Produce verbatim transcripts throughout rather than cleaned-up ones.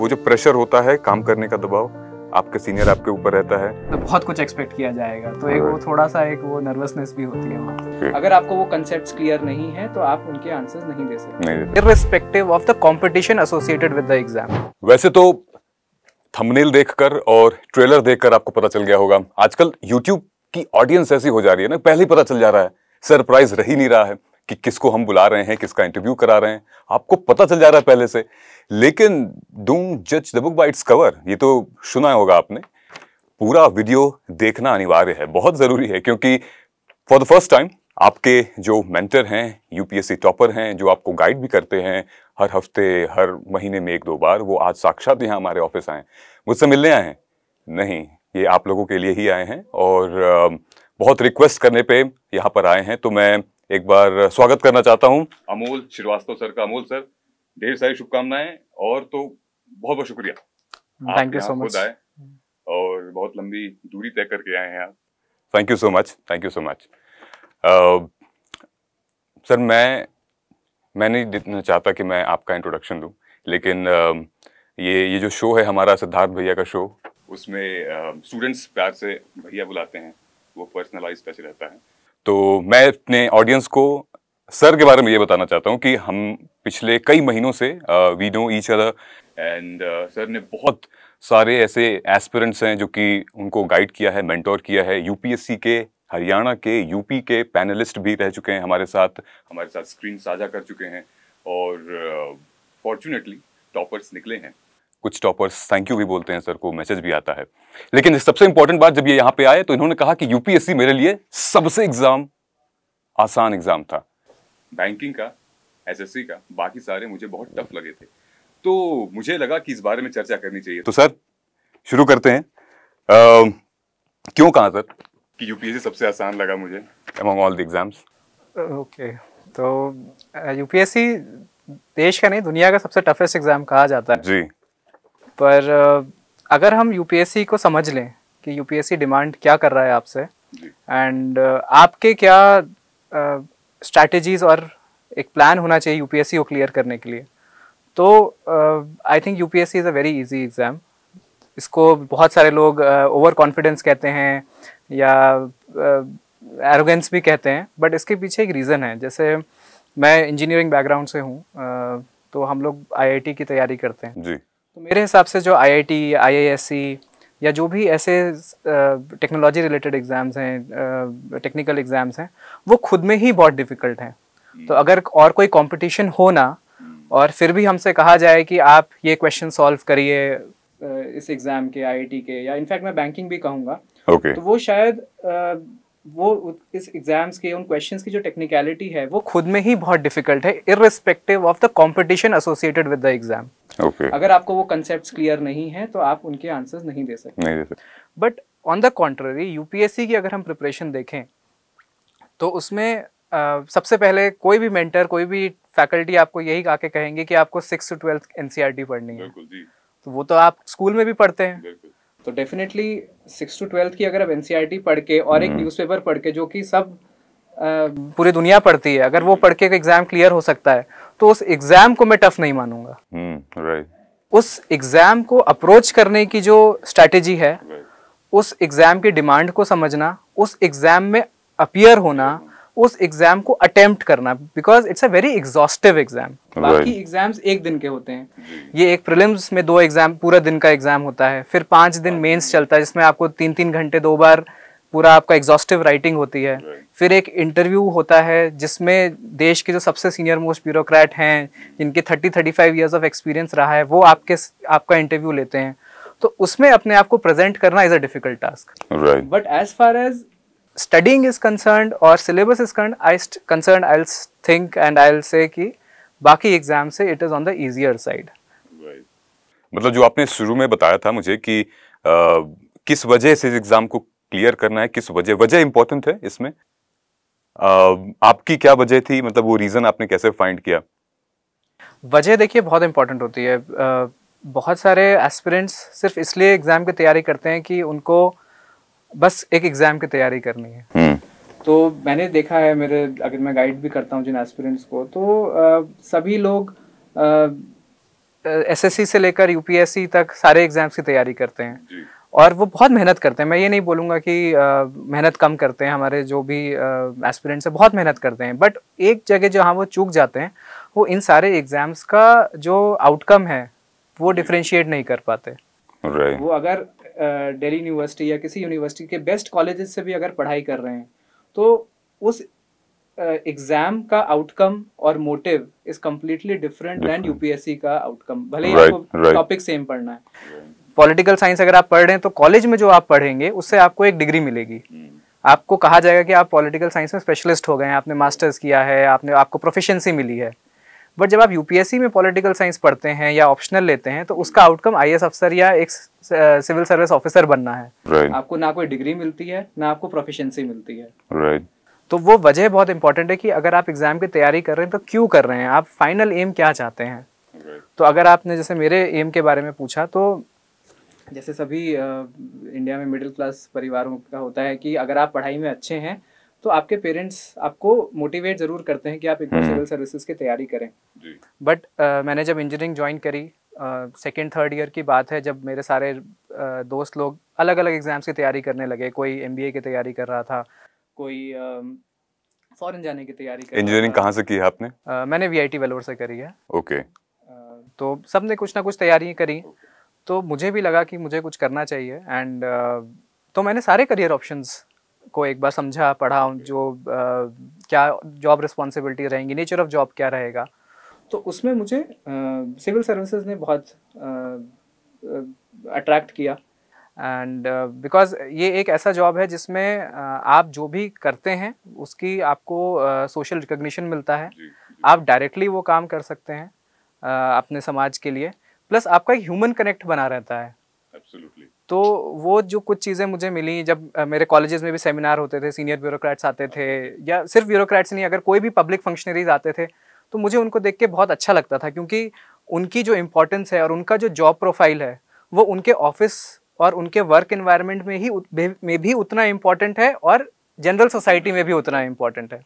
वो जो प्रेशर होता है काम करने का, दबाव आपके सीनियर आपके ऊपर रहता है, तो बहुत कुछ एक्सपेक्ट किया जाएगा, तो एक वो थोड़ा सा एक वो नर्वसनेस भी होती है। okay. अगर आपको वो कॉन्सेप्ट्स क्लियर नहीं है तो आप उनके आंसर्स नहीं दे सकते, irrespective of the competition associated with the exam. वैसे तो थंबनेल देखकर और ट्रेलर देखकर आपको पता चल गया होगा, आजकल यूट्यूब की ऑडियंस ऐसी हो जा रही है ना, पहले ही पता चल जा रहा है, सरप्राइज रही नहीं रहा है कि किसको हम बुला रहे हैं, किसका इंटरव्यू करा रहे हैं, आपको पता चल जा रहा है पहले से। लेकिन डोंट जज the book by its cover, ये तो सुना होगा आपने, पूरा वीडियो देखना अनिवार्य है, बहुत ज़रूरी है, क्योंकि फॉर द फर्स्ट टाइम आपके जो मेंटर हैं, यूपीएससी टॉपर हैं, जो आपको गाइड भी करते हैं हर हफ्ते, हर महीने में एक दो बार, वो आज साक्षात यहाँ हमारे ऑफिस आए, मुझसे मिलने आए हैं नहीं, ये आप लोगों के लिए ही आए हैं, और बहुत रिक्वेस्ट करने पे यहाँ पर आए हैं। तो मैं एक बार स्वागत करना चाहता हूँ अमोल श्रीवास्तव सर का। अमोल सर, ढेर सारी शुभकामनाएं, और तो बहुत बहुत शुक्रिया, थैंक यू सो मच, और बहुत लंबी दूरी तय करके आए हैं आप। Thank you so much, thank you so much sir. मैं मैं नहीं चाहता कि मैं आपका इंट्रोडक्शन दूं, लेकिन uh, ये ये जो शो है हमारा, सिद्धार्थ भैया का शो, उसमें स्टूडेंट्स uh, प्यार से भैया बुलाते हैं, वो पर्सनलाइज कैसे रहता है। तो मैं अपने ऑडियंस को सर के बारे में ये बताना चाहता हूँ कि हम पिछले कई महीनों से we know each other, and sir ने बहुत सारे ऐसे एस्पिरेंट्स हैं जो कि उनको गाइड किया है, मेंटोर किया है, यूपीएससी के, हरियाणा के, यूपी के पैनलिस्ट भी रह चुके हैं हमारे साथ, हमारे साथ स्क्रीन साझा कर चुके हैं, और फॉर्चुनेटली uh, टॉपर्स निकले हैं, कुछ टॉपर्स थैंक यू भी बोलते हैं सर को, मैसेज भी आता है। लेकिन सबसे इंपॉर्टेंट बात, जब ये यहाँ पे आए तो इन्होंने कहा कि यूपीएससी मेरे लिए सबसे एग्जाम आसान एग्जाम था, बैंकिंग का, एसएससी का, बाकी सारे मुझे बहुत टफ लगे थे, तो मुझे लगा कि इस बारे में चर्चा करनी चाहिए। तो सर शुरू करते हैं, uh, क्यों कहा सर कि यूपीएससी सबसे आसान लगा मुझे among all the exams? Okay, तो यूपीएससी देश का नहीं, दुनिया का सबसे टफेस्ट एग्जाम कहा जाता है जी, पर अगर हम यूपीएससी को समझ लें कि यूपीएससी डिमांड क्या कर रहा है आपसे, एंड आपके क्या स्ट्रैटेजीज और एक प्लान होना चाहिए यूपीएससी को क्लियर करने के लिए, तो I think UPSC is a very easy exam. इसको बहुत सारे लोग ओवर uh, कॉन्फिडेंस कहते हैं या एरोगेंस uh, भी कहते हैं, बट इसके पीछे एक रीज़न है। जैसे मैं इंजीनियरिंग बैकग्राउंड से हूँ, uh, तो हम लोग आईआईटी की तैयारी करते हैं जी। तो मेरे हिसाब से जो आईआईटी, आईआईएससी या जो भी ऐसे टेक्नोलॉजी रिलेटेड एग्ज़ाम्स हैं, टेक्निकल एग्ज़ाम्स हैं, वो खुद में ही बहुत डिफ़िकल्ट हैं। तो अगर और कोई कंपटीशन हो ना और फिर भी हमसे कहा जाए कि आप ये क्वेश्चन सॉल्व करिए इस एग्ज़ाम के, आईआईटी के, या इनफैक्ट मैं बैंकिंग भी कहूँगा, okay. तो वो शायद वो इस एग्ज़ाम्स के उन क्वेश्चंस की जो टेक्निकलिटी है वो खुद में ही बहुत डिफ़िकल्ट है, irrespective of the competition associated with the exam. Okay. अगर आपको वो कंसेप्ट्स क्लियर नहीं है तो आप उनके आंसर्स नहीं दे सकते। But on the contrary, UPSC की अगर हम प्रिपरेशन देखें तो उसमें uh, सबसे पहले कोई भी मेंटर, कोई भी फैकल्टी आपको यही आके कहेंगे कि आपको सिक्स टू ट्वेल्थ एनसीईआरटी पढ़नी है, तो वो तो आप स्कूल में भी पढ़ते हैं, तो डेफिनेटली सिक्स टू ट्वेल्थ की अगर आप एनसीईआरटी पढ़ के और एक न्यूज़पेपर पढ़ के, जो कि सब Uh, पूरी दुनिया पढ़ती है, अगर वो पढ़ के एग्जाम क्लियर हो सकता है तो उस एग्जाम को मैं टफ नहीं मानूंगा। hmm, right. उस एग्जाम को अप्रोच करने की जो स्ट्रैटेजी है, right. उस एग्जाम की डिमांड को समझना, उस एग्जाम में अपियर होना, उस एग्जाम को अटेम्प्ट करना, because it's a very exhaustive exam. बाकी एग्जाम्स एक दिन के होते हैं, ये एक प्रीलिम्स में दो एग्जाम, पूरा दिन का एग्जाम होता है, फिर पांच दिन मेंस चलता है जिसमें आपको तीन तीन घंटे दो बार पूरा आपका एग्जॉस्टिव राइटिंग होती है, right. फिर एक इंटरव्यू होता है जिसमें देश के जो सबसे सीनियर मोस्ट ब्यूरोक्रेट हैं, जिनके thirty thirty five years of experience रहा है, वो आपके आपका इंटरव्यू लेते हैं, तो उसमें अपने आप को प्रेजेंट करना is a difficult task. But as far as studying is concern और syllabus is concern, I will think and I will say कि बाकी एग्जाम से it is on the easier side. मतलब जो आपने शुरू में बताया था मुझे कि आ, किस वजह से इस एग्जाम को क्लियर करना है, किस वजह वजह इंपॉर्टेंट है इसमें, आ, आपकी क्या वजह थी, मतलब वो रीजन आपने कैसे फाइंड किया? वजह देखिए बहुत इंपॉर्टेंट होती है। आ, बहुत सारे एस्पिरेंट्स सिर्फ इसलिए एग्जाम की तैयारी करते हैं कि उनको बस एक एग्जाम की तैयारी करनी है। हुँ. तो मैंने देखा है, मेरे अगर मैं गाइड भी करता हूँ जिन एस्पिरेंट्स को, तो आ, सभी लोग आ, एसएससी से लेकर यूपीएससी तक सारे एग्जाम्स की तैयारी करते हैं जी। और वो बहुत मेहनत करते हैं, मैं ये नहीं बोलूँगा कि आ, मेहनत कम करते हैं, हमारे जो भी एस्पिरेंट्स हैं बहुत मेहनत करते हैं, बट एक जगह जहाँ वो चूक जाते हैं वो इन सारे एग्जाम्स का जो आउटकम है वो डिफ्रेंशिएट नहीं कर पाते। right. वो अगर दिल्ली यूनिवर्सिटी या किसी यूनिवर्सिटी के बेस्ट कॉलेजेस से भी अगर पढ़ाई कर रहे हैं तो उस एग्जाम का आउटकम और motive is completely different than UPSC का आउटकम, भले ही right, आपको टॉपिक right. सेम पढ़ना है। पॉलिटिकल साइंस अगर आप पढ़ रहे हैं तो कॉलेज में जो आप पढ़ेंगे उससे आपको एक डिग्री मिलेगी, आपको कहा जाएगा कि आप पॉलिटिकल साइंस में स्पेशलिस्ट हो गए हैं, आपने मास्टर्स किया है, आपने आपको प्रोफिशिएंसी मिली है। बट जब आप यूपीएससी में पॉलिटिकल साइंस पढ़ते हैं या ऑप्शनल लेते हैं तो उसका आउटकम आईएएस अफसर या एक सिविल सर्विस ऑफिसर बनना है। right. आपको ना कोई डिग्री मिलती है ना आपको प्रोफिशिएंसी मिलती है। right. तो वो वजह बहुत इंपॉर्टेंट है कि अगर आप एग्जाम की तैयारी कर रहे हैं तो क्यों कर रहे हैं, आप फाइनल एम क्या चाहते हैं। right. तो अगर आपने जैसे मेरे एम के बारे में पूछा तो जैसे सभी आ, इंडिया में मिडिल क्लास परिवारों का होता है कि अगर आप पढ़ाई में अच्छे हैं तो आपके पेरेंट्स आपको मोटिवेट जरूर करते हैं कि आप एक सिविल सर्विसेज की तैयारी करें। बट uh, मैंने जब इंजीनियरिंग ज्वाइन करी सेकेंड थर्ड ईयर की बात है, जब मेरे सारे uh, दोस्त लोग अलग अलग एग्जाम्स की तैयारी करने लगे, कोई एमबीए की तैयारी कर रहा था, कोई फॉरेन uh, जाने की तैयारी कर। इंजीनियरिंग कहाँ से की है आपने? uh, मैंने वीआईटी वेलोर से करी है। Okay okay. uh, तो सब ने कुछ ना कुछ तैयारी करी, तो मुझे भी लगा कि मुझे कुछ करना चाहिए एंड uh, तो मैंने सारे करियर ऑप्शंस को एक बार समझा पढ़ा, जो uh, क्या जॉब रिस्पॉन्सिबिलिटी रहेंगी, नेचर ऑफ जॉब क्या रहेगा। तो उसमें मुझे सिविल uh, सर्विसेज ने बहुत अट्रैक्ट uh, uh, किया एंड बिकॉज uh, ये एक ऐसा जॉब है जिसमें uh, आप जो भी करते हैं उसकी आपको सोशल uh, रिकग्निशन मिलता है, जी, जी. आप डायरेक्टली वो काम कर सकते हैं uh, अपने समाज के लिए, प्लस आपका एक ह्यूमन कनेक्ट बना रहता है। Absolutely. तो वो जो कुछ चीज़ें मुझे मिली, जब मेरे कॉलेजेस में भी सेमिनार होते थे, सीनियर ब्यूरोक्रेट्स आते थे या सिर्फ ब्यूरोक्रेट्स नहीं, अगर कोई भी पब्लिक फंक्शनरीज आते थे तो मुझे उनको देख के बहुत अच्छा लगता था, क्योंकि उनकी जो इम्पोर्टेंस है और उनका जो जॉब प्रोफाइल है वो उनके ऑफिस और उनके वर्क एनवायरनमेंट में ही में भी उतना इम्पॉर्टेंट है और जनरल सोसाइटी में भी उतना इम्पॉर्टेंट है।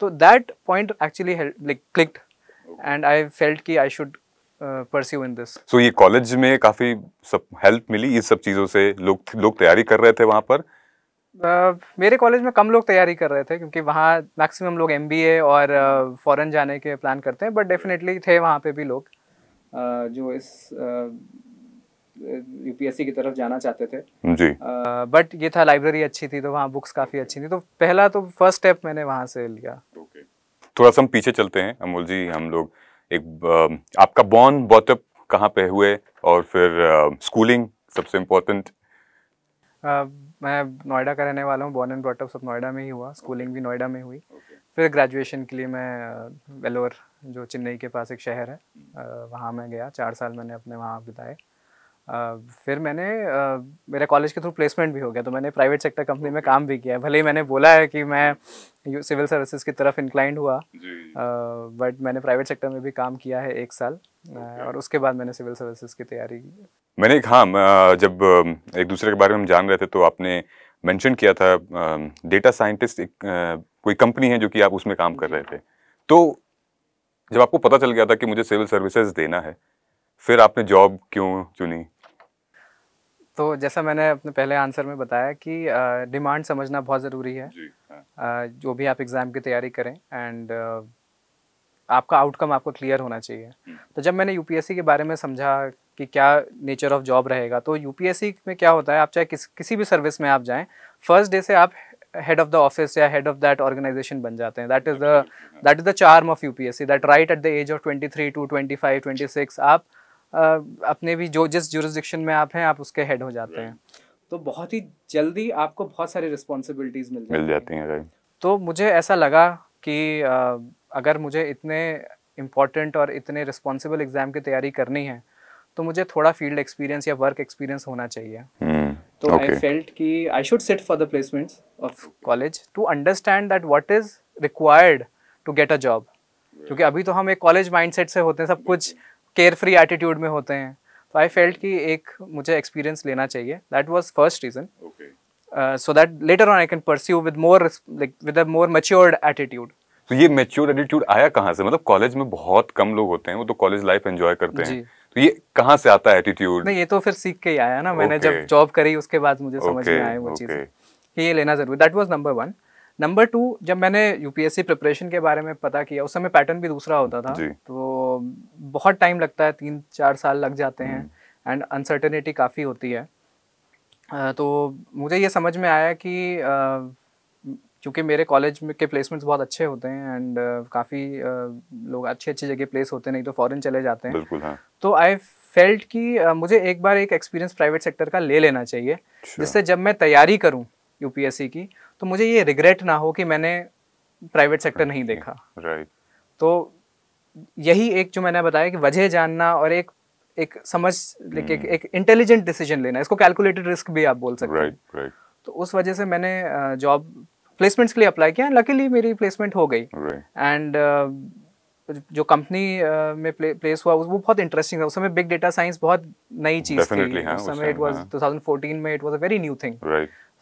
तो that point actually like clicked and I felt कि I should pursue in this. So ये कॉलेज में काफ़ी सब हेल्प मिली, ये सब चीज़ों से लोग लोग तैयारी कर रहे थे वहाँ पर। Uh, मेरे कॉलेज में कम लोग तैयारी कर रहे थे क्योंकि वहाँ मैक्सिमम लोग एमबीए और फॉरेन uh, जाने के प्लान करते हैं, बट डेफिनेटली थे वहाँ पे भी लोग uh, जो इस यूपीएससी uh, की तरफ जाना चाहते थे जी। बट uh, ये था, लाइब्रेरी अच्छी थी तो वहाँ बुक्स काफ़ी अच्छी थी, तो पहला तो फर्स्ट स्टेप मैंने वहाँ से लिया। okay. थोड़ा सा हम पीछे चलते हैं अमोल जी, हम लोग एक uh, आपका बॉर्न बॉटअप कहाँ पे हुए और फिर स्कूलिंग uh, सबसे इम्पोर्टेंट। uh, मैं नोएडा का रहने वाला हूँ, बॉर्न एंड ब्रॉटअप सब नोएडा में ही हुआ, स्कूलिंग भी नोएडा में हुई। okay. फिर ग्रेजुएशन के लिए मैं वेलोर, जो चेन्नई के पास एक शहर है, वहाँ मैं गया, चार साल मैंने अपने वहाँ बिताए। फिर मैंने मेरे कॉलेज के थ्रू प्लेसमेंट भी हो गया, तो मैंने प्राइवेट सेक्टर कंपनी में काम भी किया है। भले ही मैंने बोला है कि मैं सिविल सर्विसेज की तरफ इंक्लाइंड हुआ, बट मैंने प्राइवेट सेक्टर में भी काम किया है एक साल और उसके बाद मैंने सिविल सर्विसेज की तैयारी की। मैंने एक हाँ जब एक दूसरे के बारे में हम जान रहे थे तो आपने मेंशन किया था डेटा साइंटिस्ट एक कोई कंपनी है जो कि आप उसमें काम कर रहे थे, तो जब आपको पता चल गया था कि मुझे सिविल सर्विसेज देना है, फिर आपने जॉब क्यों चुनी? तो जैसा मैंने अपने पहले आंसर में बताया कि डिमांड uh, समझना बहुत ज़रूरी है जी, हाँ. uh, जो भी आप एग्ज़ाम की तैयारी करें एंड uh, आपका आउटकम आपको क्लियर होना चाहिए। तो जब मैंने यूपीएससी के बारे में समझा कि क्या नेचर ऑफ जॉब रहेगा, तो यूपीएससी में क्या होता है, आप चाहे किस, किसी भी सर्विस में आप जाएं, फर्स्ट डे से आप हेड ऑफ द ऑफिस या हेड ऑफ दैट ऑर्गेनाइजेशन बन जाते हैं। That is the that is the charm of UPSC, that right at the age of twenty three to twenty five twenty six आप Uh, अपने भी जो जिस jurisdiction में आप हैं आप उसके हेड हो जाते हैं, तो बहुत ही जल्दी आपको बहुत सारी रिस्पॉन्सिबिलिटीज मिल मिल जाती हैं। है, तो मुझे ऐसा लगा कि uh, अगर मुझे इतने इम्पॉर्टेंट और इतने रिस्पॉन्सिबल एग्जाम की तैयारी करनी है तो मुझे थोड़ा फील्ड एक्सपीरियंस या वर्क एक्सपीरियंस होना चाहिए। hmm. तो आई फेल्ट कि I should sit for the placements of college to understand that what is required to get a job, क्योंकि अभी तो हम एक कॉलेज माइंडसेट से होते हैं, सब कुछ केयर फ्री एटीट्यूड में होते हैं। तो आई फेल्ट कि एक मुझे एक्सपीरियंस लेना चाहिए, that was first reason, so that later on I can pursue with more like with a more matured attitude. तो ये मैच्योर एटीट्यूड आया कहाँ से? मतलब कॉलेज में बहुत कम लोग होते हैं, वो तो कॉलेज लाइफ एंजॉय करते हैं, तो ये कहाँ से आता है एटीट्यूड? नहीं, ये तो फिर सीख के ही आया ना, मैंने okay. जब जॉब करी उसके बाद मुझे समझ में आया वो चीज़ कि ये लेना जरूरी। That was number one. Number two, जब मैंने यूपीएससी प्रिपरेशन के बारे में पता किया, उस समय पैटर्न भी दूसरा होता था, तो बहुत टाइम लगता है, तीन चार साल लग जाते हैं एंड अनसर्टेनिटी काफ़ी होती है। तो मुझे ये समझ में आया कि क्योंकि मेरे कॉलेज में के प्लेसमेंट्स बहुत अच्छे होते हैं एंड uh, काफ़ी uh, लोग अच्छी अच्छी जगह प्लेस होते हैं, नहीं तो फॉरेन चले जाते हैं। बिल्कुल हाँ। तो आई फेल्ट कि uh, मुझे एक बार एक एक्सपीरियंस प्राइवेट सेक्टर का ले लेना चाहिए, जिससे जब मैं तैयारी करूं यूपीएससी की तो मुझे ये रिग्रेट ना हो कि मैंने प्राइवेट सेक्टर नहीं देखा। राइट। तो यही एक जो मैंने बताया कि वजह जानना और एक एक समझ लेके एक इंटेलिजेंट डिसीजन लेना, इसको कैलकुलेटेड रिस्क भी आप बोल सकते हैं। तो उस वजह से मैंने जॉब प्लेसमेंट्स के लिए अप्लाई किया, लकीली मेरी प्लेसमेंट हो गई एंड right. uh, जो कंपनी uh, में प्ले, प्लेस हुआ वो बहुत इंटरेस्टिंग था। उस समय बिग डेटा साइंस बहुत नई चीज़ थी, हाँ, उस समय इट वाज ट्वेंटी फोर्टीन में, it was a very new thing.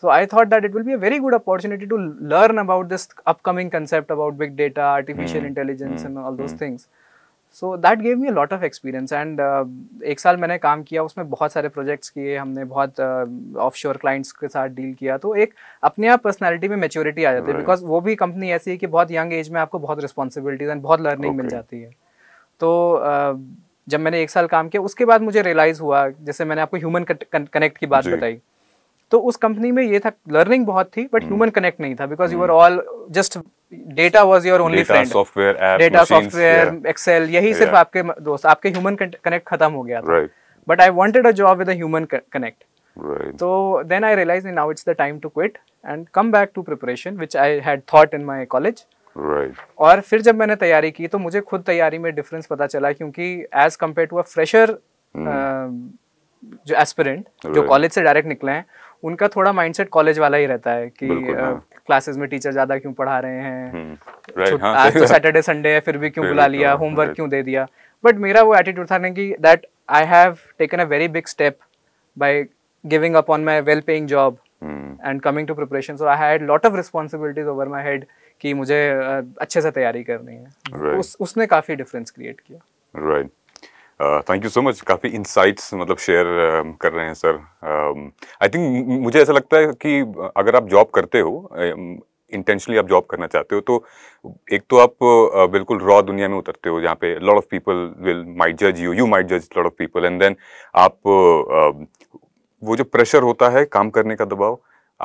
So I thought that it will be a very good opportunity to learn about this upcoming concept about big data, artificial intelligence and all those things. So that gave me a lot of experience and एक साल मैंने काम किया, उसमें बहुत सारे projects किए हमने, बहुत ऑफशोर uh, क्लाइंट्स के साथ डील किया। तो एक अपने आप पर्सनालिटी में मैच्योरिटी आ जाती है, बिकॉज वो भी कंपनी ऐसी है कि बहुत यंग एज में आपको बहुत रिस्पॉन्सिबिलिटीज एंड बहुत लर्निंग okay. मिल जाती है। तो uh, जब मैंने एक साल काम किया उसके बाद मुझे रियलाइज़ हुआ, जैसे मैंने आपको ह्यूमन कनेक्ट की बात बताई, तो उस कंपनी में ये था, लर्निंग बहुत थी बट ह्यूमन कनेक्ट नहीं था, because you are all just data was your only friend. Software, app, data, software, Excel, यही yeah. सिर्फ आपके दोस्त, आपके ह्यूमन कनेक्ट खत्म हो गया था। But I wanted a job with a human connect. तो then I realise now it's the time to quit and come back to preparation which I had thought in my college. और फिर जब मैंने तैयारी की तो मुझे खुद तैयारी में डिफरेंस पता चला, क्योंकि as compare to a fresher जो एस्पिरेंट जो कॉलेज से डायरेक्ट निकले हैं, उनका थोड़ा माइंडसेट कॉलेज वाला ही रहता है कि क्लासेस uh, में टीचर ज्यादा क्यों पढ़ा रहे हैं, right, हाँ, आज तो सैटरडे संडे है फिर भी क्यों बुला लिया, होमवर्क right. क्यों दे दिया। बट मेरा वो एटीट्यूड था ना कि that I have taken a very big step by giving up on my well paying job and coming to preparation. So I had lot of responsibilities over my head कि मुझे uh, अच्छे से तैयारी करनी है। right. उस, उसने काफी डिफरेंस क्रिएट किया। right. Thank you so much, काफ़ी इंसाइट्स मतलब शेयर uh, कर रहे हैं सर। आई um, थिंक मुझे ऐसा लगता है कि अगर आप जॉब करते हो, इंटेंशनली आप जॉब करना चाहते हो, तो एक तो आप uh, बिल्कुल रॉ दुनिया में उतरते हो, जहाँ पे lot of people will might जज यू, यू माइट जज lot of people, and then आप uh, वो जो प्रेशर होता है काम करने का, दबाव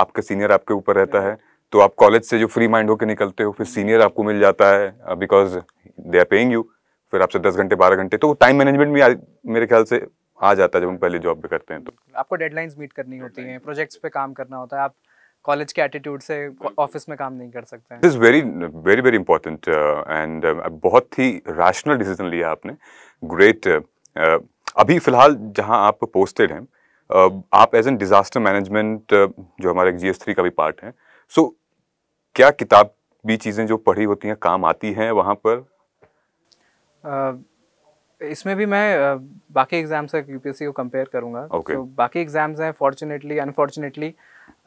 आपके सीनियर आपके ऊपर रहता है, तो आप कॉलेज से जो फ्री माइंड होकर निकलते हो, फिर सीनियर आपको मिल जाता है because they are paying you, फिर आपसे दस घंटे बारह घंटे, तो टाइम मैनेजमेंट भी आ, मेरे ख्याल से आ जाता है जब हम पहले जॉब पे करते हैं। तो आपको डेडलाइंस मीट करनी होती हैं, प्रोजेक्ट्स पे काम करना होता है, आप कॉलेज के एटीट्यूड से ऑफिस में काम नहीं कर सकते हैं। This very very very important and बहुत ही रैशनल डिसीजन लिया आपने, ग्रेट। uh, अभी फिलहाल जहाँ आप पोस्टेड हैं, uh, आप एज एन डिजास्टर मैनेजमेंट जो हमारे जी एस थ्री का भी पार्ट है, सो so, क्या किताब भी चीज़ें जो पढ़ी होती हैं काम आती हैं वहाँ पर? Uh, इसमें भी मैं uh, बाकी एग्जाम से यूपीएससी को कंपेयर करूंगा। okay. so, बाकी एग्जाम्स हैं फॉर्चुनेटली अनफॉर्चुनेटली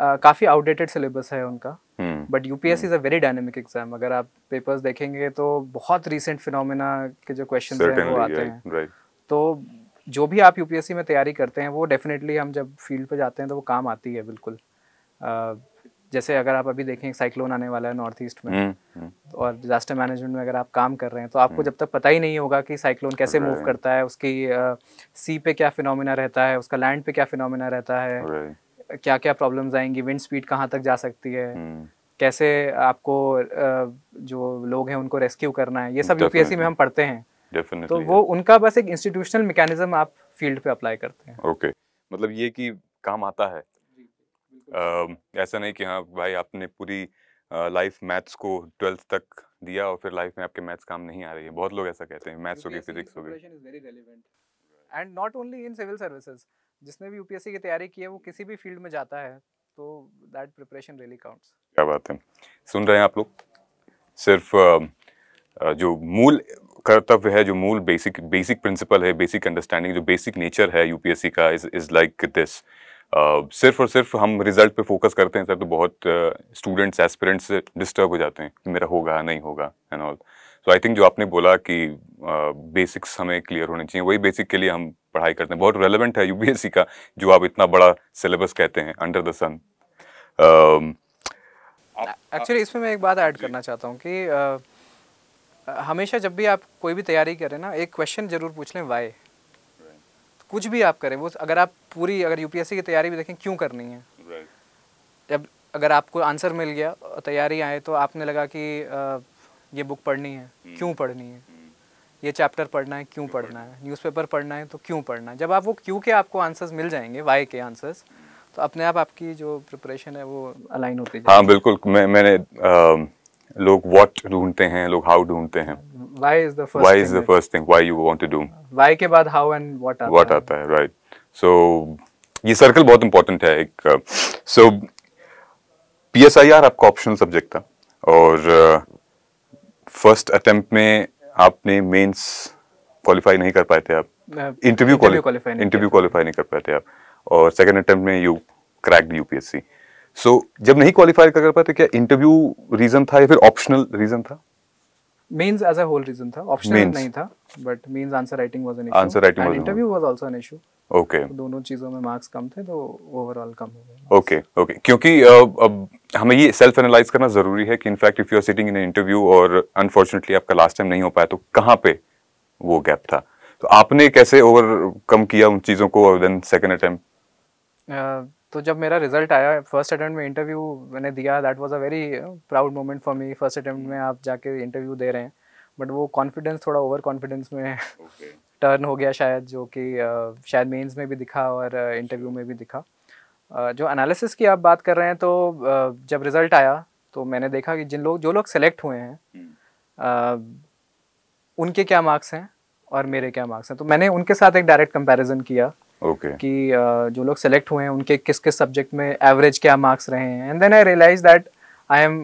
uh, काफ़ी आउटडेटेड सिलेबस है उनका, but UPSC is a very dynamic exam. अगर आप पेपर्स देखेंगे तो बहुत रिसेंट फिनोमेना के जो क्वेश्चंस हैं वो आते yeah, हैं right. तो जो भी आप यूपीएससी में तैयारी करते हैं वो डेफिनेटली हम जब फील्ड पर जाते हैं तो वो काम आती है बिल्कुल। uh, जैसे अगर आप अभी देखें साइक्लोन आने वाला है नॉर्थ ईस्ट में, और डिजास्टर मैनेजमेंट में अगर आप काम कर रहे हैं तो आपको जब तक पता ही नहीं होगा कि साइक्लोन कैसे मूव करता है, उसकी सी uh, पे क्या फिनोमिना रहता है, उसका लैंड पे क्या फिनोमिना रहता है, क्या क्या प्रॉब्लम्स आएंगी, विंड स्पीड कहाँ तक जा सकती है, कैसे आपको uh, जो लोग हैं उनको रेस्क्यू करना है, ये सब यूपीएससी में हम पढ़ते हैं। तो वो उनका बस एक इंस्टीट्यूशनल मैकेनिज्म आप फील्ड पे अप्लाई करते हैं। ओके, मतलब ये कि काम आता है, Uh, ऐसा नहीं कि हाँ भाई आपने पूरी लाइफ uh, मैथ्स को ट्वेल्थ तक दिया और फिर लाइफ में आपके मैथ्स काम नहीं आ रही है। बहुत लोग ऐसा कहते हैं, मैथ्स हो गई, फिजिक्स हो गई। And not only in civil services, जिसने भी यूपीएससी की तैयारी की है वो किसी भी फील्ड में जाता है, तो दैट प्रिपरेशन रियली काउंट्स। क्या बात है, सुन रहे हैं आप लोग। सिर्फ uh, जो मूल कर्तव्य है, जो मूल बेसिक बेसिक प्रिंसिपल है, बेसिक अंडरस्टैंडिंग, जो बेसिक नेचर है यूपीएससी का, is is like this. uh, सिर्फ और सिर्फ हम रिजल्ट पे फोकस करते हैं सर, तो बहुत स्टूडेंट्स एस्पिरेंट्स डिस्टर्ब हो जाते हैं कि मेरा होगा नहीं होगा and all. So I think जो आपने बोला कि बेसिक्स uh, हमें क्लियर होने चाहिए, वही बेसिक के लिए हम पढ़ाई करते हैं. बहुत रेलिवेंट है यूपीएससी का जो आप इतना बड़ा सिलेबस कहते हैं अंडर द सन. एक्चुअली इसमें मैं एक बात ऐड करना चाहता हूँ कि uh, हमेशा जब भी आप कोई भी तैयारी करें ना, एक क्वेश्चन जरूर पूछ लें, वाई. right. कुछ भी आप करें वो, अगर आप पूरी अगर यूपीएससी की तैयारी भी देखें क्यों करनी है. right. जब अगर आपको आंसर मिल गया, तैयारी आए तो आपने लगा कि ये बुक पढ़नी है, hmm. क्यों पढ़नी है, hmm. ये चैप्टर पढ़ना है, क्यों पढ़ना है, न्यूज़पेपर पढ़ना है तो क्यों पढ़ना है. जब आप वो क्यों के आपको आंसर्स मिल जाएंगे, वाई के आंसर्स, तो अपने आप आपकी जो प्रिपरेशन है वो अलाइन होती है. हाँ बिल्कुल, मैं मैंने लोग व्हाट ढूंढते हैं, लोग हाउ ढूंढते हैं. Why is the first Why is the first thing? Why you want to do? Why के बाद how and what आता है? What आता है, right? So ये सर्कल बहुत इम्पोर्टेंट है. एक so P S I R आपका ऑप्शनल सब्जेक्ट था और फर्स्ट अटेम्प्ट में आपने मेंस क्वालिफाई नहीं कर पाए थे आप, इंटरव्यू क्वालिफाई इंटरव्यू क्वालिफाई नहीं कर पाए थे आप, और सेकंड अटेम्प्ट में you cracked UPSC. So so, जब नहीं क्वालिफाई कर पाते, क्या इंटरव्यू रीजन था या फिर ऑप्शनल रीजन था? Mains as a whole reason था, ऑप्शनल नहीं था, but mains answer writing was an issue, answer writing was, interview was also an issue. Okay, दोनों चीजों में मार्क्स कम थे तो ओवरऑल कम हो गए. ओके ओके, क्योंकि अब, अब हमें ये सेल्फ एनालाइज करना जरूरी है कि in fact if you are sitting in an interview और अनफॉर्चुनेटली आपका लास्ट टाइम नहीं हो पाया तो कहाँ पे वो गैप था, तो आपने कैसे ओवरकम किया उन चीजों को और देन सेकंड अटेम्प्ट. तो जब मेरा रिजल्ट आया फर्स्ट अटेम्प्ट में, इंटरव्यू मैंने दिया, that was a very proud moment for me. First attempt में आप जाके इंटरव्यू दे रहे हैं, बट वो कॉन्फिडेंस थोड़ा ओवर कॉन्फिडेंस में टर्न okay. हो गया शायद, जो कि uh, शायद मेंस में भी दिखा और इंटरव्यू uh, में भी दिखा. uh, जो एनालिसिस की आप बात कर रहे हैं, तो uh, जब रिज़ल्ट आया तो मैंने देखा कि जिन लोग जो लोग सेलेक्ट हुए हैं uh, उनके क्या मार्क्स हैं और मेरे क्या मार्क्स हैं. तो मैंने उनके साथ एक डायरेक्ट कंपैरिजन किया Okay. कि जो लोग सेलेक्ट हुए हैं उनके किस किस सब्जेक्ट में एवरेज क्या मार्क्स रहे हैं. And then I realise that I am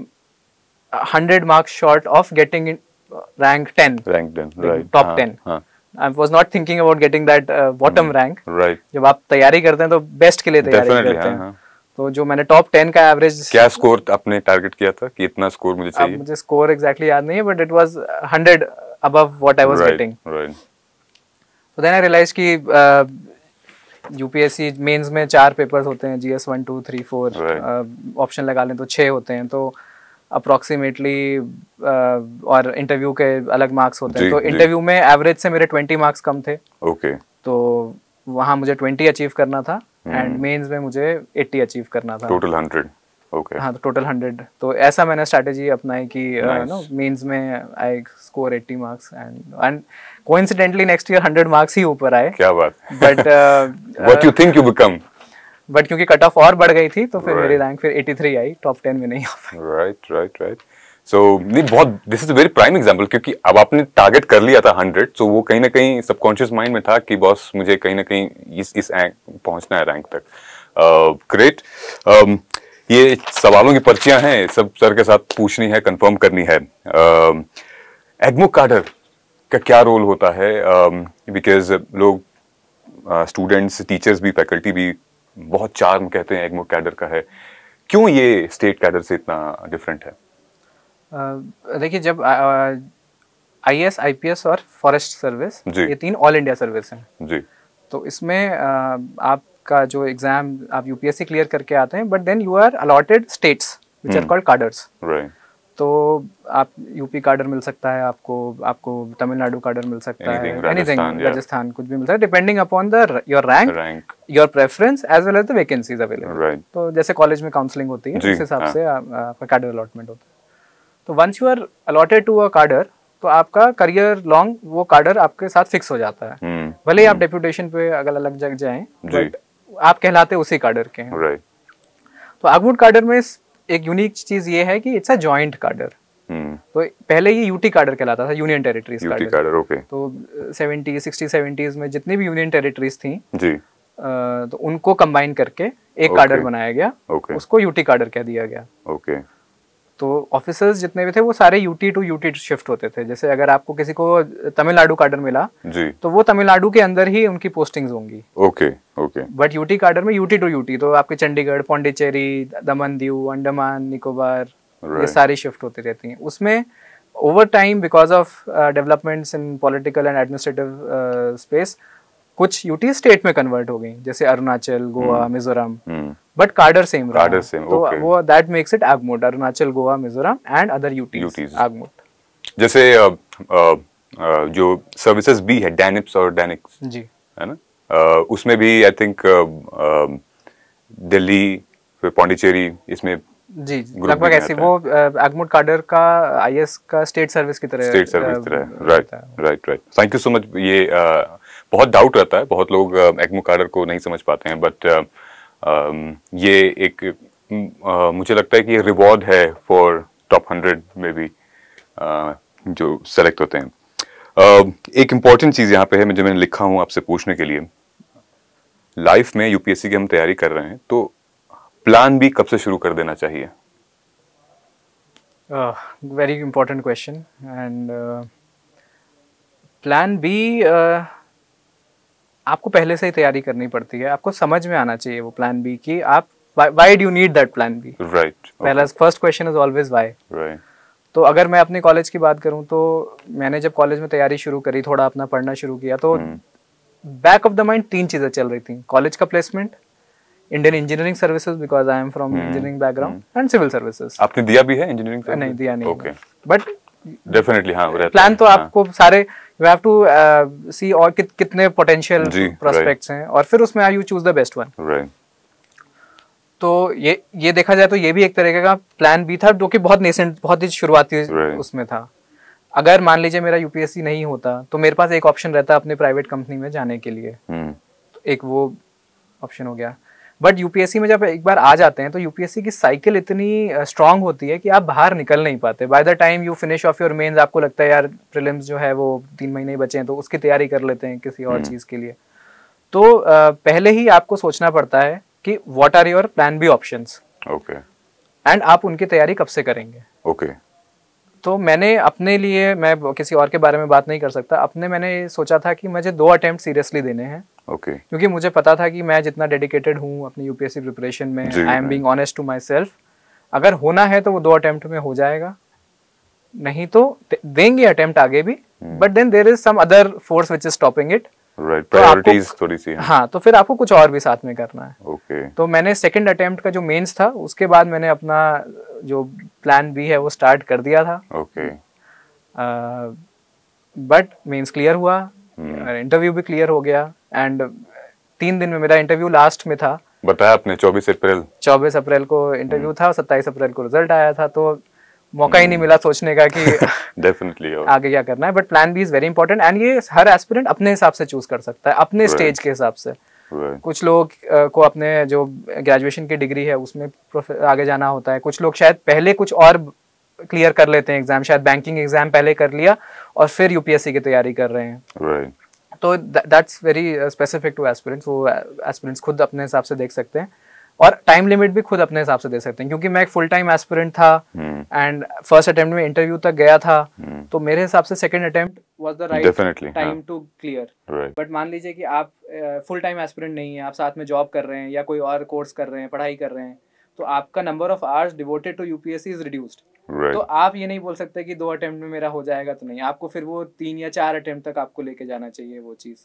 hundred marks short of getting rank ten, rank ten, right, top ten. I was not thinking about getting that bottom rank, right. जब आप तैयारी करते हैं तो best के लिए तैयारी करते हैं. हाँ. तो जो मैंने टॉप टेन का एवरेज, क्या स्कोर आपने टारगेट किया था कि इतना स्कोर मुझे चाहिए? मुझे स्कोर एग्जैक्टली याद नहीं है, but it was hundred above what I was getting. तो देन आई रियलाइज कि यूपीएससी मेंस में चार पेपर्स होते हैं, GS one two three four, option लगा लें तो छः होते हैं, तो अप्रॉक्सीमेटली uh, और इंटरव्यू के अलग मार्क्स होते हैं. तो इंटरव्यू में एवरेज से मेरे ट्वेंटी मार्क्स कम थे. Okay okay. तो वहाँ मुझे ट्वेंटी अचीव करना था एंड hmm. मेंस में मुझे एट्टी अचीव करना था, टोटल हंड्रेड. ओके हाँ, तो टोटल हंड्रेड. तो ऐसा मैंने स्ट्रैटेजी अपनाई कि नो मेंस में I score eighty marks and and coincidentally next year hundred marks ही ऊपर आए. क्या बात, but what you think you become, but क्योंकि कट ऑफ और बढ़ गई थी तो फिर right. मेरी रैंक फिर एट्टी थ्री आई, टॉप टेन में नहीं आ पाई. Right right right. सो ये बहुत, this is very prime example, क्योंकि अब आपने टारगेट कर लिया था हंड्रेड, सो वो कहीं ना कहीं सबकॉन्शियस माइंड में था कि बॉस मुझे कहीं ना कहीं इस इस पहुंचना है रैंक तक. ग्रेट. ये सवालों की पर्चियां हैं, सब सर के साथ पूछनी है, कंफर्म करनी है. एग्मुट काडर का क्या रोल होता है? बिकॉज लोग स्टूडेंट्स, टीचर्स भी, फैकल्टी भी बहुत चार्म कहते हैं एग्मुट काडर का है, क्यों ये स्टेट काडर से इतना डिफरेंट है? uh, देखिए, जब आईएएस, आईपीएस और फॉरेस्ट सर्विस, ये तीन ऑल इंडिया सर्विस हैं जी, तो इसमें uh, आप का जो एग्जाम आप यूपीएससी क्लियर करके आते हैं, but then you are allotted states which are called cadres. तो आप यूपी काडर मिल सकता है आपको, आपको तमिलनाडु काडर मिल सकता है, एनीथिंग, राजस्थान, कुछ भी मिल सकता है, depending upon the your rank, your preference as well as the vacancies available. तो जैसे कॉलेज में काउंसलिंग होती है उस हिसाब से आपका काडर अलॉटमेंट होता है. तो once you are allotted to a cadre, तो आपका करियर लॉन्ग वो काडर आपके साथ फिक्स हो जाता है. भले ही आप डेप्यूटेशन पे अगर अलग जगह जाएं, बट आप कहलाते उसी काडर के हैं. right. तो एग्मुट काडर में एक यूनिक चीज ये है कि इट्स अ जॉइंट काडर. तो पहले ये यूटी काडर कहलाता था, यूनियन टेरिटरीज काडर. ओके. तो सेवेंटी सिक्सटी सेवेंटीज में जितनी भी यूनियन टेरिटरीज थी जी, तो उनको कंबाइन करके एक okay. काडर बनाया गया, okay. उसको यूटी काडर कह दिया गया. Okay okay. तो ऑफिसर्स जितने भी थे वो सारे यूटी टू यूटी शिफ्ट होते थे। जैसे अगर आपको किसी को तमिलनाडु कार्डर मिला जी, तो वो तमिलनाडु के अंदर ही उनकी पोस्टिंग्स होंगी। Okay okay. बट यूटी कार्डर में यूटी टू यूटी, तो आपके चंडीगढ़, पौंडीचेरी, दमन दीव, अंडमान निकोबार right. ये सारी शिफ्ट होती रहती हैं। उसमें over time because of developments in political and administrative space कुछ यूटी स्टेट में कन्वर्ट हो गई, जैसे Arunachal, Goa, Mizoram, but cadre same रहा। कार्डर सेम, तो okay. वो that makes it आगमुट, Arunachal, Goa, Mizoram and other UTs आगमुट। जैसे uh, uh, uh, जो सर्विसेज भी है डैनिप्स और डैनिक्स जी, है ना, uh, उसमें भी आई थिंक दिल्ली, फिर पौंडीचेरी, इसमें जी लगभग ऐसे वो आगमुट कार्डर का आईएएस का स्टेट सर्विस की तरह। स्टेट सर्विस तरह, right right right. Thank you so much. ये बहुत डाउट रहता है, बहुत लोग आगमुट कार्डर को नहीं समझ पाते हैं, बट Uh, ये एक uh, मुझे लगता है कि ये रिवॉर्ड है फॉर टॉप हंड्रेड में भी uh, जो सेलेक्ट होते हैं। uh, एक इम्पॉर्टेंट चीज़ यहाँ पे है जो मैंने लिखा हूँ आपसे पूछने के लिए, लाइफ में यूपीएससी की हम तैयारी कर रहे हैं तो प्लान भी कब से शुरू कर देना चाहिए? Very important question. And plan B आपको पहले से ही तैयारी करनी पड़ती है, आपको समझ में आना चाहिए वो प्लान बी कि आप why do you need that plan B, right. पहला first question is always why, right. तो अगर मैं अपने कॉलेज की बात करूं तो मैंने जब कॉलेज में तैयारी शुरू करी, थोड़ा अपना पढ़ना शुरू किया, तो बैक ऑफ द माइंड तीन चीजें चल रही थी, कॉलेज का placement, Indian engineering services because I am from engineering background, and civil services. आपने दिया भी है इंजीनियरिंग? नहीं दिया नहीं, ओके, बट डेफिनेटली हाँ प्लान तो आपको सारे You have to uh, see और कित, कितने पोटेंशियल प्रोस्पेक्ट्स हैं और फिर उसमें you choose the best one, right. तो ये ये देखा जाए तो ये भी एक तरीके का प्लान बी था, जो कि बहुत नेसेंट, बहुत ही शुरुआती right. उसमें था। अगर मान लीजिए मेरा यूपीएससी नहीं होता तो मेरे पास एक ऑप्शन रहता अपने प्राइवेट कंपनी में जाने के लिए, hmm. तो एक वो ऑप्शन हो गया। बट यूपीएससी में जब एक बार आ जाते हैं तो यूपीएससी की साइकिल इतनी स्ट्रांग uh, होती है कि आप बाहर निकल नहीं पाते। By the time you finish off your mains आपको लगता है यार प्रीलिम्स जो है वो तीन महीने बचे हैं, तो उसकी तैयारी कर लेते हैं किसी और चीज़ के लिए। तो uh, पहले ही आपको सोचना पड़ता है कि what are your plan B options, okay, and आप उनकी तैयारी कब से करेंगे, ओके okay. तो मैंने अपने लिए, मैं किसी और के बारे में बात नहीं कर सकता, अपने मैंने सोचा था कि मुझे दो अटेम्प्ट सीरियसली देने हैं, ओके okay. क्योंकि मुझे पता था कि मैं जितना डेडिकेटेड हूँ अपनी यूपीएससी प्रिपरेशन में, I am being honest to myself, अगर होना है तो वो दो अटेम्प्ट में हो जाएगा, नहीं तो देंगे अटेम्प्ट आगे भी, but then there is some other force which is stopping it, right, priorities थोड़ी सी, हाँ, तो फिर आपको कुछ और भी साथ में करना है, ओके okay. तो मैंने सेकंड अटेम्प्ट का जो मेंस था उसके बाद मैंने अपना जो प्लान बी है वो स्टार्ट कर दिया था, okay okay. But mains clear हुआ, इंटरव्यू भी क्लियर हो गया, एंड तीन दिन में मेरा इंटरव्यू लास्ट में था, बताया आपने, चौबीस अप्रैल चौबीस अप्रैल को इंटरव्यू था, सत्ताईस अप्रैल को रिजल्ट आया था, तो मौका ही नहीं मिला सोचने का कि डेफिनेटली आगे क्या करना है। But plan B is very important, and ये हर एस्पिरेंट अपने हिसाब से चूज कर सकता है, अपने स्टेज के हिसाब से। कुछ लोग को अपने जो ग्रेजुएशन की डिग्री है उसमें आगे जाना होता है, कुछ लोग शायद पहले कुछ और क्लियर कर लेते हैं एग्जाम, शायद बैंकिंग एग्जाम पहले कर लिया और फिर यूपीएससी की तैयारी कर रहे हैं, तो that's very specific to aspirants. वो एस्पिरेंट्स खुद अपने हिसाब से देख सकते हैं और टाइम लिमिट भी खुद अपने हिसाब से दे सकते हैं। क्योंकि मैं एक फुल टाइम एस्पिरेंट था एंड फर्स्ट अटेम्प्ट में इंटरव्यू तक गया था, तो मेरे हिसाब से second attempt was the right time to clear. But मान लीजिए कि आप फुल टाइम एस्पिरेंट नहीं है, आप साथ में जॉब कर रहे हैं या कोई और कोर्स कर रहे हैं, पढ़ाई कर रहे हैं, तो आपका number of hours devoted to UPSC is reduced. Right. तो आप ये नहीं बोल सकते कि दो अटेम्प्ट में मेरा हो जाएगा, तो नहीं, आपको फिर वो तीन या चार अटेम्प्ट तक आपको लेके जाना चाहिए वो चीज।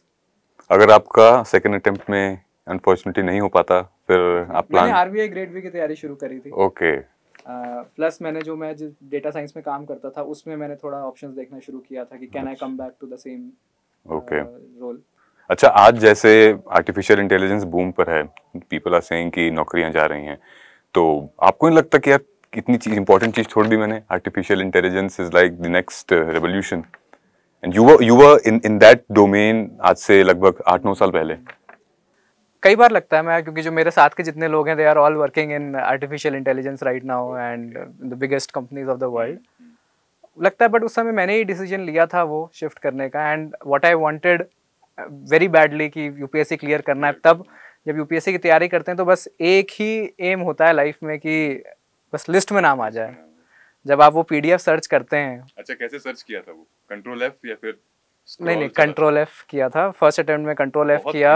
अगर आपका सेकंड अटेम्प्ट में अनफॉर्चुनेटली नहीं हो पाता फिर आप प्लान, मैंने आरबीआई ग्रेड बी की तैयारी शुरू करी थी, ओके okay. प्लस uh, मैंने जो मैं जिस डेटा साइंस में काम करता था उसमें मैंने थोड़ा ऑप्शंस देखना शुरू किया था कि can I come back to the same okay role. अच्छा, आज जैसे आर्टिफिशियल इंटेलिजेंस बूम पर है, पीपल आर सेइंग कि नौकरियां जा रही हैं, तो आपको नहीं लगता कि यार इतनी चीज इंपॉर्टेंट चीज छोड़ दी मैंने, artificial intelligence is like the next revolution, and you were you were in in that domain आज से लगभग आठ नौ साल पहले। कई बार लगता है, मैं क्योंकि जो मेरे साथ के जितने लोग हैं they are all working in artificial intelligence right now and the biggest companies of the world, लगता है, बट उस समय मैंने ही डिसीजन लिया था वो शिफ्ट करने का, and what I wanted very badly कि यूपीएससी क्लियर करना है। तब जब यूपीएससी की तैयारी करते हैं तो बस एक ही एम होता है लाइफ में कि बस लिस्ट में नाम आ जाए, जब आप वो पीडीएफ सर्च करते हैं। अच्छा, कैसे सर्च किया था वो? कंट्रोल एफ या फिर? नहीं नहीं कंट्रोल एफ किया था फर्स्ट अटेम्प्ट में। कंट्रोल एफ किया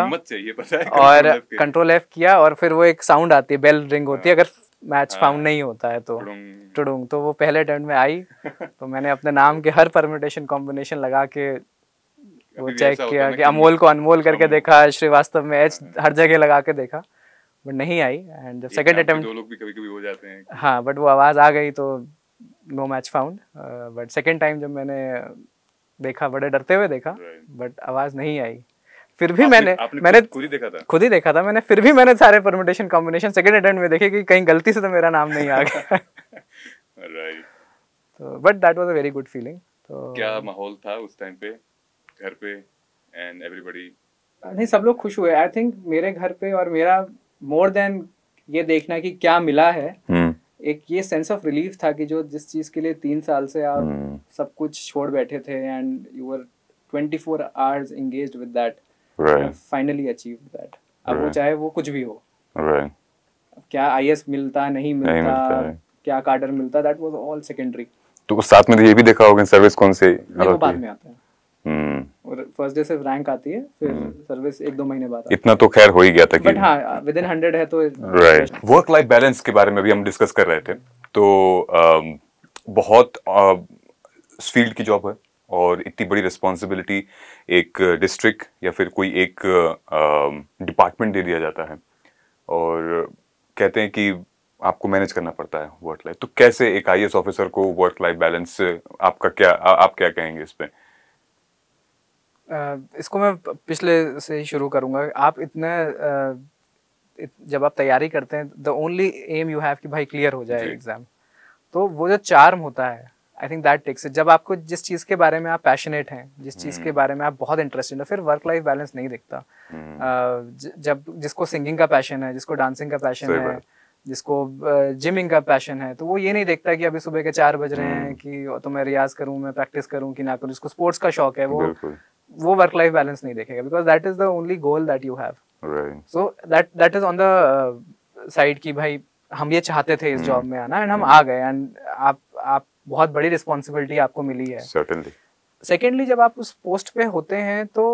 और कंट्रोल एफ किया और फिर वो एक साउंड आती है, बेल रिंग होती है अगर मैच फाउंड नहीं होता है तो टुडुंग, तो वो पहले अटेम्प्ट में आई। तो मैंने अपने नाम के हर परम्यूटेशन कॉम्बिनेशन लगा के वो चेक किया कि अमोल को अनमोल करके देखा, श्रीवास्तव में एच हर जगह लगा के देखा, बट नहीं आई। एंड जब सेकंड अटेम्प्ट दो लोग भी कभी-कभी हो जाते हैं, हाँ, बट वो आवाज आ गई तो no match found. But second time जब मैंने देखा, बड़े डरते हुए देखा, बट आवाज नहीं आई। फिर भी मैंने मैंने खुद ही देखा था खुद ही देखा था मैंने फिर भी मैंने सारे परम्यूटेशन कॉम्बिनेशन सेकंड अटेम्प्ट में देखे कि कहीं गलती से तो मेरा नाम नहीं आ गया। राइट, तो but that was a very good feeling. तो क्या माहौल था उस टाइम पे घर पे? एंड एवरीबॉडी, नहीं, सब लोग खुश हुए। आई थिंक मेरे घर पे और मेरा मोर देन ये देखना कि क्या मिला है, hmm. एक ये सेंस ऑफ रिलीफ था कि जो जिस चीज के लिए तीन साल से आप hmm. सब कुछ छोड़ बैठे थे and you were twenty four hours engaged with that, finally achieved that. अब वो चाहे वो कुछ भी हो, right. क्या आईएएस मिलता नहीं मिलता, नहीं मिलता क्या कार्डर मिलता, दैट वाज ऑल सेकेंडरी। तो साथ में ये भी देखा होगा सर्विस कौन से बाद में आता है, और फर्स्ट डे से रैंक आती है, फिर सर्विस एक दो महीने बाद। इतना तो खैर हो ही गया था कि बट हाँ, विदिन हंड्रेड है तो राइट। वर्क लाइफ बैलेंस के बारे में भी हम डिस्कस कर रहे थे, तो आ, बहुत फील्ड की जॉब है और इतनी बड़ी रिस्पॉन्सिबिलिटी एक डिस्ट्रिक्ट या फिर कोई एक डिपार्टमेंट दे दिया जाता है, और कहते हैं कि आपको मैनेज करना पड़ता है वर्क लाइफ। तो कैसे एक आईएएस ऑफिसर को वर्क लाइफ बैलेंस, आपका क्या, आप क्या कहेंगे इस पर? Uh, इसको मैं पिछले से ही शुरू करूँगा। आप इतने uh, इत, जब आप तैयारी करते हैं, the only aim you have कि भाई क्लियर हो जाए एग्जाम, तो वो जो चार्म होता है, I think that takes it. जब आपको जिस चीज़ के बारे में आप पैशनेट हैं, जिस चीज़ के बारे में आप बहुत इंटरेस्टेड हो, फिर वर्क लाइफ बैलेंस नहीं दिखता। uh, जब जिसको सिंगिंग का पैशन है, जिसको डांसिंग का पैशन है, जिसको जिमिंग uh, का पैशन है, तो वो ये नहीं देखता कि अभी सुबह के चार बज रहे हैं कि तो मैं रियाज करूँ, मैं प्रैक्टिस करूँ कि ना करूँ। जिसको स्पोर्ट्स का शौक है वो वो वर्क लाइफ बैलेंस नहीं देखेगा, because that is the only goal that you have. So that that is on the side कि भाई हम ये चाहते थे इस जॉब mm. में आना, एंड हम mm. आ गए, एंड आप आप बहुत बड़ी रिस्पॉन्सिबिलिटी आपको मिली है। Certainly. Secondly, जब आप उस पोस्ट पे होते हैं तो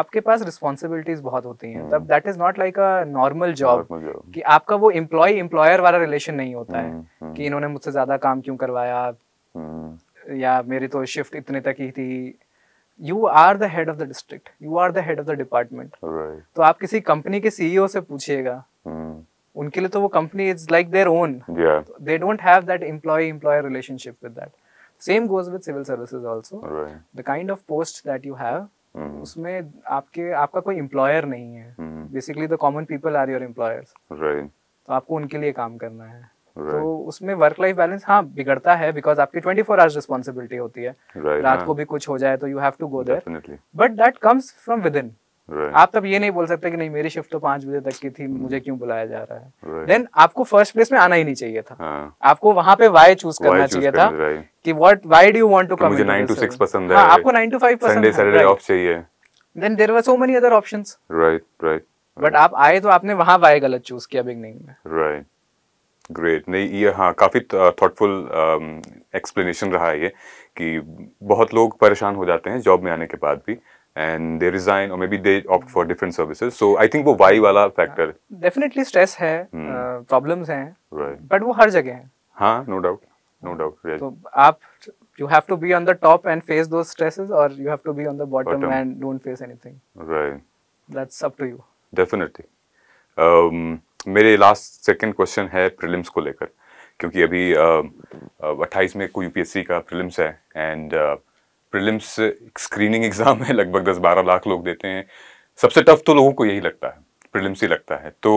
आपके पास रिस्पॉन्सिबिलिटीज बहुत होती हैं, तब that is not like a normal job कि आपका वो एम्प्लॉय एम्प्लॉयर वाला रिलेशन नहीं होता mm. है mm. कि इन्होंने मुझसे ज्यादा काम क्यों करवाया mm. या मेरी तो शिफ्ट इतने तक ही थी। You are the head of the district. You are the head of the department. Right. तो आप किसी कंपनी के सीईओ से पूछिएगा, hmm. उनके लिए तो वो company is like their own. Yeah. They don't have that employee-employer relationship with that. Same goes with civil services also. Right. The kind of post that you have, hmm. उसमें आपके आपका कोई employer नहीं है. Hmm. Basically the common people are your employers. Right. तो आपको उनके लिए काम करना है. Right. तो उसमें वर्क लाइफ बैलेंस हाँ बिगड़ता है, बिकॉज आपकी ट्वेंटी फ़ोर आवर्स रिस्पॉन्सिबिलिटी होती है। right, रात हाँ. को भी कुछ हो जाए तो you have to go there, but that comes from within. आप तब ये नहीं बोल सकते कि नहीं मेरी शिफ्ट तो पांच बजे तक की थी, मुझे क्यों बुलाया जा रहा है। Then right. आपको फर्स्ट प्लेस में आना ही नहीं चाहिए था। हाँ. आपको वहाँ पे वाई चूज करना चाहिए था कि what why do you want to come in. आपको नाइन टू फाइव पसंद, then there were so many other options, but आप आए तो आपने वहाँ वाई गलत चूज किया बिगनिंग में। ग्रेट, नहीं ये हाँ काफ़ी थॉटफुल एक्सप्लेनेशन रहा है ये, कि बहुत लोग परेशान हो जाते हैं जॉब में आने के बाद भी, एंड दे रिजाइन और maybe they opt for different services. So I think वो वाई वाला फैक्टर डेफिनेटली स्ट्रेस है, प्रॉब्लम्स हैं, बट वो हर जगह है। हाँ, नो डाउट नो डाउट। तो आप you have to be on the top and face those stresses, और you have to be on the bottom and don't face anything. Right, that's up to you definitely. मेरे last second question है prelims को लेकर, क्योंकि अभी अट्ठाईस में को यूपीएससी का प्रीलिम्स है, एंड प्रीलिम्स स्क्रीनिंग एग्जाम है, लगभग दस बारह लाख लोग देते हैं। सबसे टफ तो लोगों को यही लगता है, प्रीलिम्स ही लगता है। तो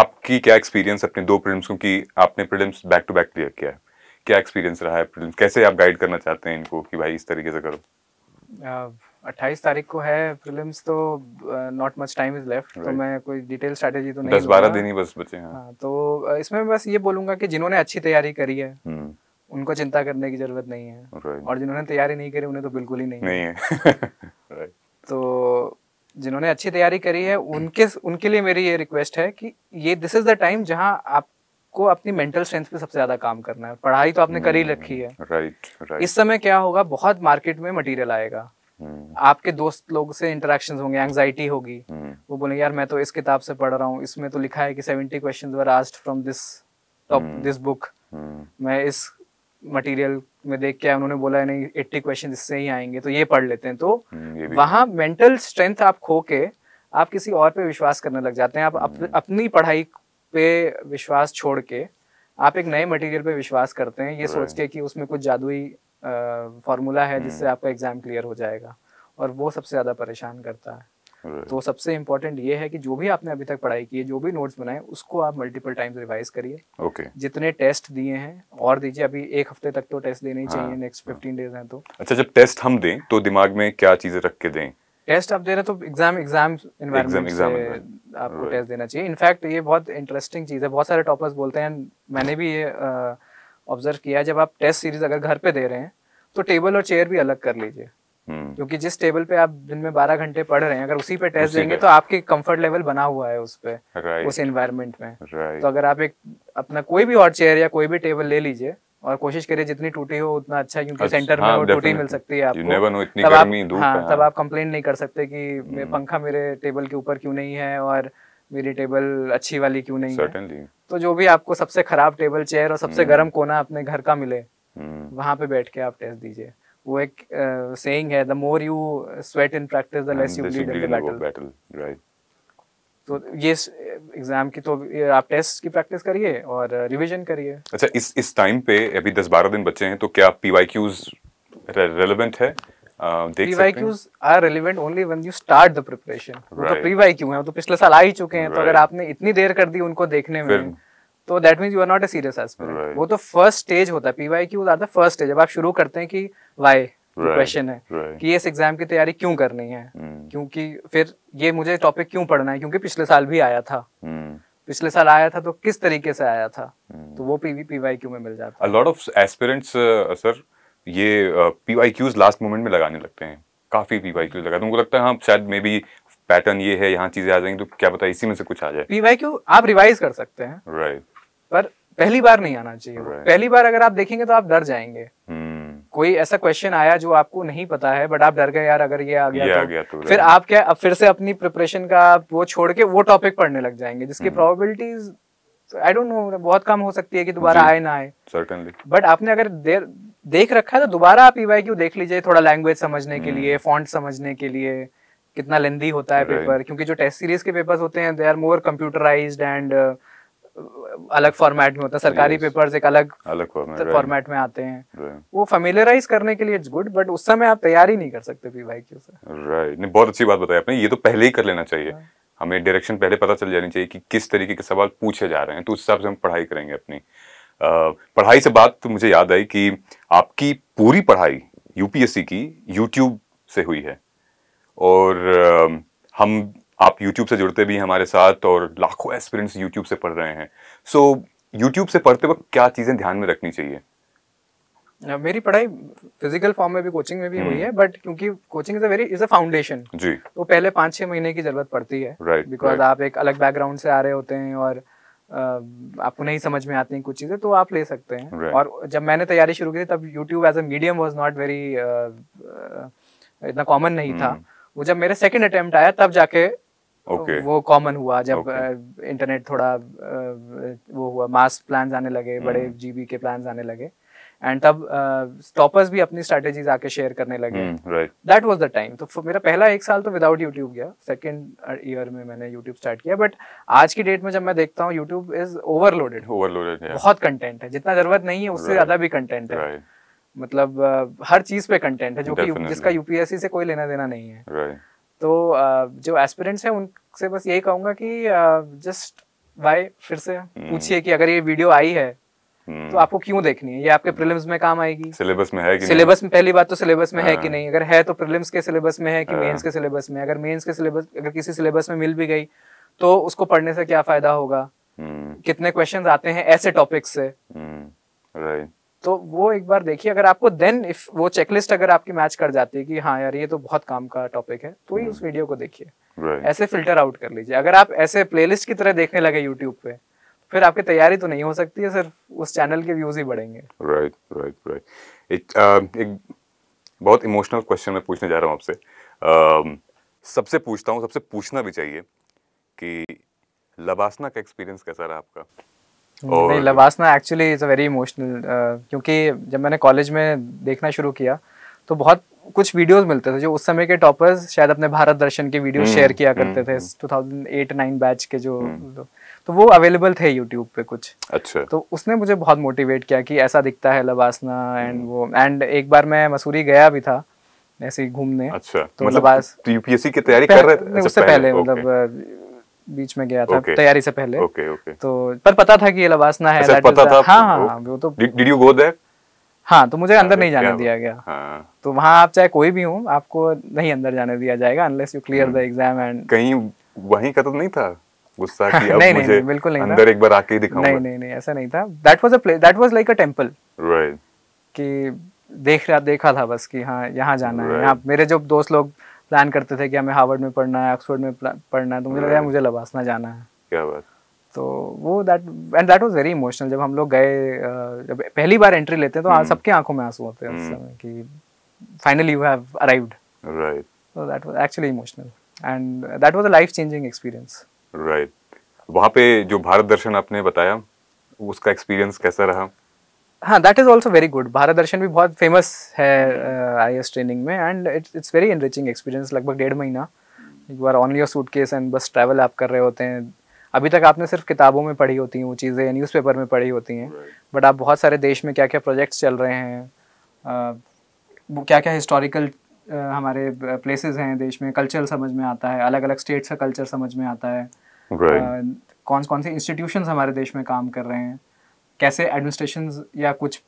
आपकी क्या एक्सपीरियंस अपने दो प्रीलिम्स, क्योंकि आपने prelims back to back clear किया है, क्या एक्सपीरियंस रहा है प्रीलिम्स, कैसे आप गाइड करना चाहते हैं इनको कि भाई इस तरीके से करो? अट्ठाईस तारीख को है प्रीलिम्स, तो not much time is left, तो मैं कोई डिटेल स्ट्रेटजी तो नहीं, दस बारह दिन ही बस बचे हैं। हाँ, तो इसमें बस ये बोलूंगा कि जिन्होंने अच्छी तैयारी करी है उनको चिंता करने की जरूरत नहीं है, और जिन्होंने तैयारी नहीं करी उन्हें तो बिल्कुल ही नहीं, नहीं है। तो जिन्होंने अच्छी तैयारी करी है उनके उनके लिए मेरी ये रिक्वेस्ट है कि ये दिस इज द टाइम जहाँ आप आपको अपनी मेंटल स्ट्रेंथ पे सबसे ज्यादा काम करना है। पढ़ाई तो आपने कर ही रखी है, राइट राइट। इस समय क्या होगा, बहुत मार्केट में मटेरियल आएगा, आपके दोस्त लोग से इंटरेक्शंस होंगे, एंजाइटी होगी, वो बोलेंगे यार मैं तो इस किताब से पढ़ रहा हूँ, इसमें तो लिखा है कि seventy questions were asked from this top this book, मैं इस मटेरियल में देख के उन्होंने बोला है नहीं अस्सी क्वेश्चन इससे ही आएंगे तो ये पढ़ लेते हैं। तो वहाँ मेंटल स्ट्रेंथ आप खो के आप किसी और पे विश्वास करने लग जाते हैं, आप अप, अपनी पढ़ाई पे विश्वास छोड़ के आप एक नए मटेरियल पे विश्वास करते हैं ये सोच के कि उसमें कुछ जादुई फॉर्मूला है जिससे आपका एग्जाम क्लियर हो जाएगा, और वो सबसे ज्यादा परेशान करता है। तो सबसे इम्पोर्टेंट ये है कि जो भी आपने अभी तक पढ़ाई की है, जो भी नोट्स बनाए, उसको आप मल्टीपल टाइम्स रिवाइज करिए। okay. जितने टेस्ट दिए हैं और दीजिए, अभी एक हफ्ते तक तो टेस्ट देने ही हाँ, चाहिए, नेक्स्ट पंद्रह डेज हैं तो। अच्छा, जब टेस्ट हम दें तो दिमाग में क्या चीजें रख के दें? टेस्ट आप दे रहे तो एग्जाम एग्जाम एनवायरनमेंट से आपको टेस्ट देना चाहिए। इनफैक्ट ये बहुत इंटरेस्टिंग चीज है, बहुत सारे टॉपर्स बोलते हैं, मैंने भी ये ऑब्जर्व किया, जब आप टेस्ट सीरीज अगर घर पे दे रहे हैं तो टेबल और चेयर भी अलग कर लीजिए, क्योंकि जिस टेबल पे आप दिन में बारह घंटे पढ़ रहे हैं अगर उसी पे टेस्ट देंगे तो आपके कंफर्ट लेवल बना हुआ है उस पे right. उस एनवायरनमेंट में right. तो अगर आप एक अपना कोई भी और चेयर या कोई भी टेबल ले लीजिए और कोशिश करिए जितनी टूटी हो उतना अच्छा, क्योंकि अच्छा, सेंटर हाँ, में वो टूटी मिल सकती है आपको, इतनी तब आप हाँ तब आप कंप्लेन नहीं कर सकते कि पंखा मेरे टेबल के ऊपर क्यों नहीं है और मेरी टेबल अच्छी वाली क्यों नहीं है। तो जो भी आपको सबसे खराब टेबल चेयर और सबसे गर्म कोना अपने घर का मिले वहाँ पे बैठ के आप टेस्ट दीजिए। वो एक सेइंग है, the more you sweat in practice the less you bleed in the battle, right. तो ये एग्जाम की तो आप टेस्ट की प्रैक्टिस करिए और रिवीजन करिए। अच्छा, इस इस टाइम पे अभी दस बारह दिन बचे हैं तो क्या पीवाईक्यूज रेलेवेंट है? PYQs are relevant only when you start the preparation. वो तो पीवाईक्यू है, वो तो पिछले साल आ ही चुके हैं, तो अगर आपने इतनी देर कर दी उनको देखने में तो that means you are not a serious aspirant. वो तो फर्स्ट स्टेज होता है, PYQs are the first stage. अब आप शुरू करते हैं कि वाई क्वेश्चन है कि इस एग्जाम की तैयारी क्यों करनी है, क्योंकि फिर ये मुझे टॉपिक क्यों पढ़ना है, क्योंकि पिछले साल भी आया था, पिछले साल आया था तो किस तरीके से आया था, तो वो पीवाईक्यू में मिल जाता है। A lot of aspirants sir ये पीवाईक्यूज लास्ट मोमेंट में लगाने लगते हैं, काफी पीवाईक्यूज लगाते हैं, उनको लगता है हाँ शायद मे बी पैटर्न ये है, यहाँ चीजें आ जाएंगी तो क्या पता इसी में से कुछ आ जाए। पीवाईक्यू आप रिवाइज कर सकते हैं राइट, पर पहली बार नहीं आना चाहिए। right. पहली बार अगर आप देखेंगे तो आप डर जाएंगे। hmm. कोई ऐसा क्वेश्चन आया जो आपको नहीं पता है बट आप डर गए यार अगर ये आ गया, ये तो, आ गया तो फिर आप क्या अब फिर से अपनी प्रिपरेशन का आप वो छोड़ के वो टॉपिक पढ़ने लग जाएंगे जिसकी प्रोबेबिलिटीज आई डोंट नो बहुत कम हो सकती है कि दोबारा आए ना आए। सर्टेनली, बट आपने अगर देर देख रखा है तो दोबारा आप पीवाईक्यू देख लीजिए, थोड़ा लैंग्वेज समझने के लिए, फॉन्ट समझने के लिए, कितना लेंदी होता है पेपर, क्योंकि जो टेस्ट सीरीज के पेपर्स होते हैं they are more computerised and अलग फॉर्मेट में होता है। सरकारी पेपर्स एक अलग अलग फॉर्मेट में आते हैं, वो फैमिलियराइज करने के लिए इट्स गुड, बट उस समय आप तैयारी नहीं कर सकते पीवाईक्यू से। राइट, नहीं बहुत अच्छी बात बताई आपने, ये तो पहले ही कर लेना चाहिए, हमें डायरेक्शन पहले पता चल जानी चाहिए कि किस तरीके के सवाल पूछे जा रहे हैं तो उस हिसाब से हम पढ़ाई करेंगे अपनी। पढ़ाई से बात तो मुझे याद आई कि आपकी पूरी पढ़ाई यूपीएससी की यूट्यूब से हुई है, और हम आप YouTube से जुड़ते भी हमारे साथ और लाखों एस्पिरेंट्स YouTube से पढ़ रहे हैं, सो so, YouTube से पढ़ते वक्त क्या चीज़ें ध्यान में रखनी चाहिए? मेरी पढ़ाई फिजिकल फॉर्म में भी कोचिंग में भी हुई है, बट क्योंकि coaching is a very is a foundation जी, तो पहले पाँच छः महीने की ज़रूरत पड़ती है, राइट, बिकॉज आप एक अलग बैकग्राउंड से आ रहे होते हैं और आपको नहीं समझ में आती हैं कुछ चीज़ें, तो आप ले सकते हैं। right. और जब मैंने तैयारी शुरू की थी तब YouTube as a medium was not very इतना कॉमन नहीं था, वो जब मेरे सेकंड अटेम्प्ट आया तब जाके okay. वो कॉमन हुआ, जब okay. इंटरनेट थोड़ा वो हुआ, मास प्लान्स आने लगे, बड़े जीबी के प्लान्स आने लगे, एंड तब टॉपर्स भी अपनी स्ट्रेटेजीज आके शेयर करने लगे, दैट वाज द टाइम। तो मेरा पहला एक साल तो विदाउट यूट्यूब गया, सेकंड ईयर में मैंने यूट्यूब स्टार्ट किया, बट आज की डेट में जब मैं देखता हूँ यूट्यूब इज ओवरलोडेड ओवरलोडेड बहुत कंटेंट है, जितना जरूरत नहीं है उससे ज्यादा भी कंटेंट है, मतलब हर चीज पे कंटेंट है जो कि जिसका यूपीएससी से कोई लेना देना नहीं है। right. तो जो एस्पिरेंट्स हैं उनसे बस यही कहूंगा कि जस्ट भाई फिर से hmm. पूछिए कि अगर ये वीडियो आई है hmm. तो आपको क्यों देखनी है, ये आपके प्रीलिम्स में काम आएगी, सिलेबस में है कि सिलेबस में, पहली बात तो सिलेबस में है कि नहीं, अगर है तो प्रीलिम्स के सिलेबस में है कि मेंस के सिलेबस में, अगर मेंस के सिलेबस अगर किसी सिलेबस में मिल भी गई तो उसको पढ़ने से क्या फायदा होगा, कितने क्वेश्चन आते हैं ऐसे टॉपिक्स से, राइट। तो वो एक बार देखिए, अगर आपको देन इफ वो चेकलिस्ट अगर आपकी मैच कर जाती है कि हाँ यार ये तो बहुत काम का टॉपिक है तो ही उस वीडियो को देखिए, right. ऐसे फिल्टर आउट कर लीजिए। अगर आप ऐसे प्लेलिस्ट की तरह देखने लगे यूट्यूब पे फिर आपकी तैयारी तो नहीं हो सकती है, सिर्फ उस चैनल के व्यूज ही बढ़ेंगे। राइट राइट राइट एक एक बहुत इमोशनल क्वेश्चन मैं पूछने जा रहा हूँ आपसे, सबसे पूछता हूँ, सबसे पूछना भी चाहिए कि लबासना का एक्सपीरियंस कैसा रहा आपका? और नहीं, LBSNAA actually is a very emotional, क्योंकि जब मैंने कॉलेज में देखना शुरू किया तो बहुत कुछ वीडियोस मिलते थे जो उस समय के टॉपर्स शायद अपने भारत दर्शन के वीडियो शेयर किया करते थे, दो हज़ार आठ नौ बैच के जो, तो वो अवेलेबल थे यूट्यूब पे कुछ। अच्छा। तो उसने मुझे बहुत मोटिवेट किया कि ऐसा दिखता है लबासना एंड वो, एंड एक बार मैं मसूरी गया भी था ऐसे ही घूमने। अच्छा, तो मतलब यूपीएससी की तैयारी कर रहे थे? उससे पहले, मतलब बीच में गया था okay. तैयारी से पहले okay, okay. तो पर पता था कि ये लबासना है। अच्छा, पता था? हाँ हाँ हाँ वो तो डिड यू गो देयर? हाँ, तो मुझे अंदर नहीं जाने दिया गया। हाँ. तो वहाँ आप चाहे कोई भी हो, आपको नहीं अंदर जाने दिया जाएगा unless you clear the exam and कहीं वहीं का तो नहीं था गुस्सा कि अब मुझे बिल्कुल अंदर एक बार आके दिखाऊंगा? नहीं नहीं नहीं ऐसा नहीं था। That was a place, that was like a temple, right, कि देख रहा देखा था बस कि हाँ यहाँ जाना है। यहाँ मेरे जो दोस्त लोग प्लान करते थे कि हमें हार्वर्ड में पढ़ना है, ऑक्सफोर्ड में पढ़ना है, तो मुझे लगा मुझे लबासना जाना है। क्या बात। तो वो that and that was very emotional. जब हम लोग गए, जब पहली बार एंट्री लेते हैं तो hmm. सबके आंखों में आंसू होते हैं उस समय कि finally you have arrived, right. So that was actually emotional and that was a life changing experience, right. वहां पे जो भारत दर्शन आपने बताया, उसका एक्सपीरियंस कैसा रहा? हाँ, that is also very good. Bharat Darshan भी बहुत फेमस है आई एस ट्रेनिंग में and it's it's very enriching experience. लगभग डेढ़ महीना एक बार ऑन योर सूटकेस एंड बस ट्रैवल आप कर रहे होते हैं। अभी तक आपने सिर्फ किताबों में पढ़ी होती हैं वो चीज़ें, न्यूज़पेपर में पढ़ी होती हैं, बट आप बहुत सारे देश में क्या क्या प्रोजेक्ट्स चल रहे हैं, क्या क्या हिस्टोरिकल हमारे प्लेसेस हैं देश में, कल्चर समझ में आता है, अलग अलग स्टेट्स का कल्चर समझ में आता है, कौन कौन से इंस्टीट्यूशंस हमारे देश में काम कर रहे हैं, कैसे एडमिनिस्ट्रेशंस या कुछ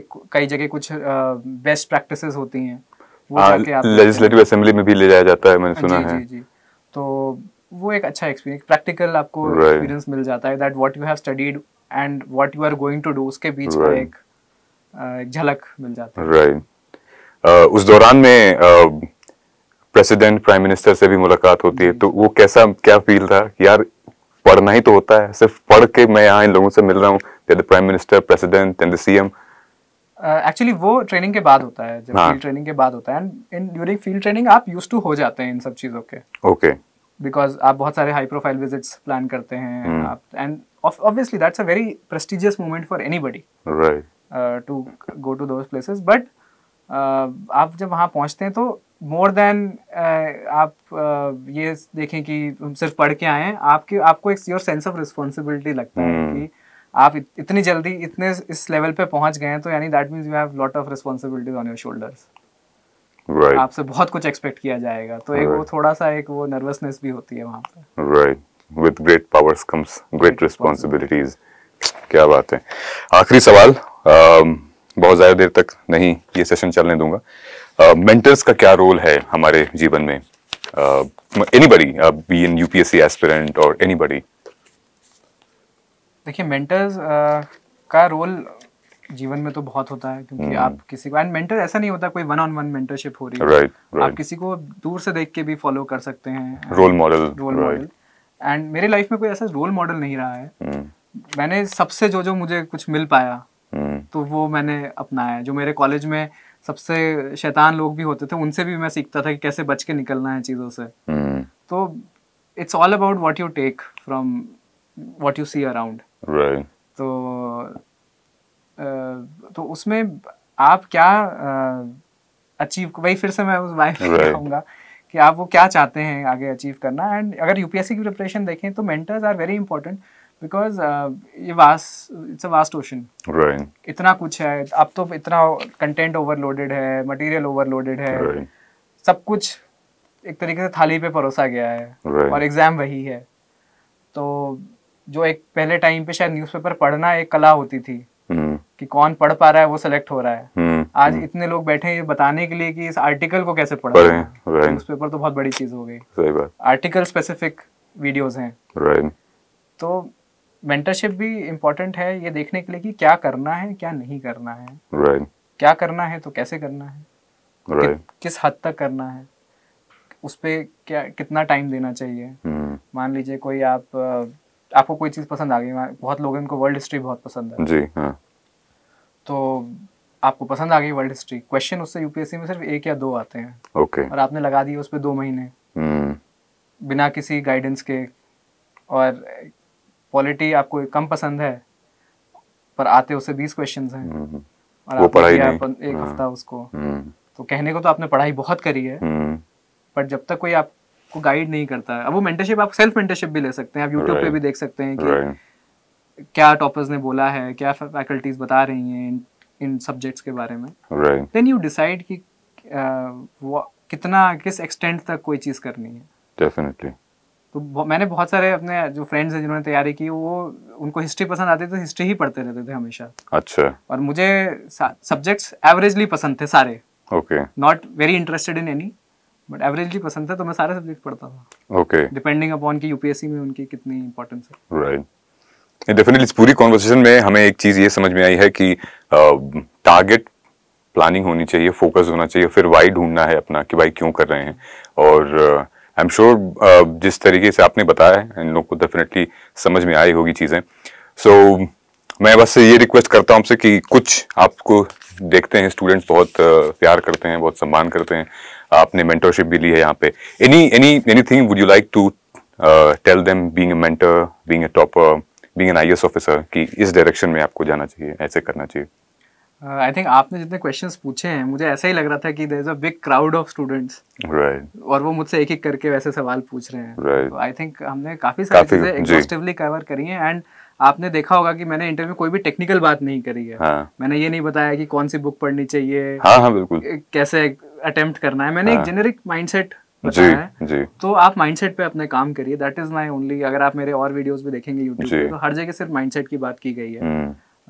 एक कई जगह कुछ बेस्ट प्रैक्टिसेस होती हैं, वो जाके आप लेजिस्लेटिव असेंबली में भी ले जाया जाता है, मैंने सुना है। जी जी, तो वो एक अच्छा एक्सपीरियंस, प्रैक्टिकल आपको एक्सपीरियंस मिल जाता है, that what you have studied and what you are going to do, उसके बीच में एक एक झलक मिल जाती है, राइट। उस दौरान में प्रेसिडेंट, प्राइम मिनिस्टर से भी मुलाकात होती है, तो वो कैसा, क्या फील था कि यार पढ़ना ही तो होता है, सिर्फ पढ़ के मैं यहाँ इन लोगों से मिल रहा हूँ, prime minister, president and the CM? Actually वो ट्रेनिंग के बाद होता है, जब फील्ड ट्रेनिंग के बाद होता है and in during field training आप यूज्ड टू हो जाते हैं इन सब चीजों के, ओके, बिकॉज़ आप बहुत सारे हाई प्रोफाइल विजिट्स प्लान करते हैं आप, and obviously that's a very prestigious moment for anybody, right, to go to those places. But आप जब वहाँ पहुँचते हैं तो मोर देन uh, आप uh, ये देखें कि हम सिर्फ पढ़ के आए हैं, आपके आपको एक योर सेंस ऑफ रिस्पॉन्सिबिलिटी लगता है कि आप इत, इतनी जल्दी इतने इस लेवल पे पहुंच गए हैं, तो यानी that means you have lot of responsibilities on your shoulders, right. आपसे बहुत कुछ एक्सपेक्ट किया जाएगा, तो एक right. वो थोड़ा सा एक वो नर्वसनेस भी होती है वहां पे, right. With great powers comes great responsibilities. क्या बात है। आखिरी सवाल, uh, बहुत ज्यादा देर तक नहीं ये सेशन चलने दूंगा। मेंटर्स uh, का क्या रोल है हमारे जीवन में? Anybody, be in UPSC aspirant और एनीबॉडी। देखिए, मेंटर्स uh, का रोल जीवन में तो बहुत होता है, क्योंकि hmm. आप किसी को, एंड मेंटर ऐसा नहीं होता कोई वन ऑन वन मेंटरशिप हो रही है, right, right. आप किसी को दूर से देख के भी फॉलो कर सकते हैं, role model, role model. And मेरे लाइफ में कोई ऐसा रोल मॉडल नहीं रहा है। hmm. मैंने सबसे जो जो मुझे कुछ मिल पाया hmm. तो वो मैंने अपनाया। जो मेरे कॉलेज में सबसे शैतान लोग भी होते थे, उनसे भी मैं सीखता था कि कैसे बच के निकलना है चीज़ों से। hmm. तो it's all about what you take from what you see around, Right. तो तो उसमें आप क्या अचीव, वही फिर से मैं उस वाइफ right. कहूँगा कि आप वो क्या चाहते हैं आगे अचीव करना। एंड अगर यूपीएससी की प्रिपरेशन देखें तो mentors are very important, because ये vast, it's a vast ocean, right. इतना कुछ है, अब तो इतना कंटेंट ओवरलोडेड है, मटेरियल ओवरलोडेड है, right. सब कुछ एक तरीके से थाली पे परोसा गया है, right. और एग्जाम वही है। तो जो एक पहले टाइम पे शायद न्यूज़पेपर पढ़ना एक कला होती थी hmm. कि कौन पढ़ पा रहा है वो सेलेक्ट हो रहा है, hmm. आज hmm. इतने लोग बैठे हैं बताने के लिए कि इस आर्टिकल को कैसे पढ़ना है। न्यूज़पेपर तो बहुत बड़ी चीज हो गई, सही बात। आर्टिकल स्पेसिफिक वीडियोस हैं, राइट। तो मेंटरशिप भी इम्पोर्टेंट है ये देखने के लिए कि क्या करना है, क्या नहीं करना है, राइट। क्या करना है तो कैसे करना है, राइट। कि, किस हद तक करना है, उस पे क्या कितना टाइम देना चाहिए। मान लीजिए कोई आप आपको कोई चीज पसंद आ गई, बहुत लोगों को वर्ल्ड हिस्ट्री बहुत पसंद है जी, हाँ। तो आपको पसंद आ गई वर्ल्ड हिस्ट्री, क्वेश्चन उससे यूपीएससी में सिर्फ एक या दो आते हैं, ओके, और आपने लगा दिए उस पर दो महीने बिना किसी गाइडेंस के, और पॉलिटी आपको कम पसंद है पर आते उससे बीस क्वेश्चंस हैं और वो पढ़ाई नहीं एक हफ्ता उसको, तो कहने को तो आपने पढ़ाई बहुत करी है पर जब तक कोई आपको गाइड नहीं करता है। अब वो मेंटरशिप आप सेल्फ मेंटरशिप भी ले सकते हैं, आप यूट्यूब पे भी देख सकते हैं कि क्या टॉपर्स ने बोला है, क्या फैकल्टीज बता रही हैं इन सब्जेक्ट्स के बारे में, देन यू डिसाइड कि कितना किस एक्सटेंट तक कोई चीज करनी है। डेफिनेटली। तो मैंने बहुत सारे अपने जो फ्रेंड्स हैं जिन्होंने तैयारी की, वो उनको हिस्ट्री पसंद आती थी तो हिस्ट्री ही पढ़ते रहते थे हमेशा। अच्छा। और मुझे सब्जेक्ट्स एवरेजली पसंद थे सारे, okay, not very interested in any but averagely पसंद थे, तो मैं सारे सब्जेक्ट पढ़ता था, ओके, डिपेंडिंग अपॉन कि यूपीएससी में उनकी कितनी इंपॉर्टेंस है। राइट। डेफिनेटली इस पूरी कॉन्वर्सेशन में हमें एक चीज ये समझ में आई है कि टारगेट प्लानिंग होनी चाहिए, फोकस होना चाहिए, फिर वाई ढूंढना है अपना कि भाई क्यों कर रहे हैं, और आई एम श्योर जिस तरीके से आपने बताया है इन लोग को डेफिनेटली समझ में आई होगी चीज़ें। सो so, मैं बस ये रिक्वेस्ट करता हूँ आपसे कि कुछ आपको देखते हैं स्टूडेंट्स बहुत प्यार करते हैं, बहुत सम्मान करते हैं, आपने मेंटरशिप भी ली है यहाँ पे, any any anything would you like to tell them being a mentor, being a topper, being an IAS officer कि इस डायरेक्शन में आपको जाना चाहिए, ऐसे करना चाहिए? आई uh, थिंक आपने जितने क्वेश्चंस पूछे हैं मुझे ऐसा ही लग रहा था कि there is a big crowd of students, right, और वो मुझसे एक एक करके वैसे सवाल पूछ रहे हैं। आई right. थिंक so, हमने काफी सारी चीजें एक्सटेंसिवली कवर करी हैं, एंड आपने देखा होगा कि मैंने इंटरव्यू में कोई भी टेक्निकल बात नहीं करी है, हाँ. मैंने ये नहीं बताया कि कौन सी बुक पढ़नी चाहिए, हाँ, हाँ, बिल्कुल, कैसे अटेम्प्ट करना है, मैंने हाँ. एक जेनेरिक माइंडसेट बताया है। जी. तो आप माइंडसेट पे अपने काम करिए, दैट इज माय ओनली। अगर आप मेरे और वीडियोस भी देखेंगे यूट्यूब पे तो हर जगह सिर्फ माइंडसेट की बात की गई है।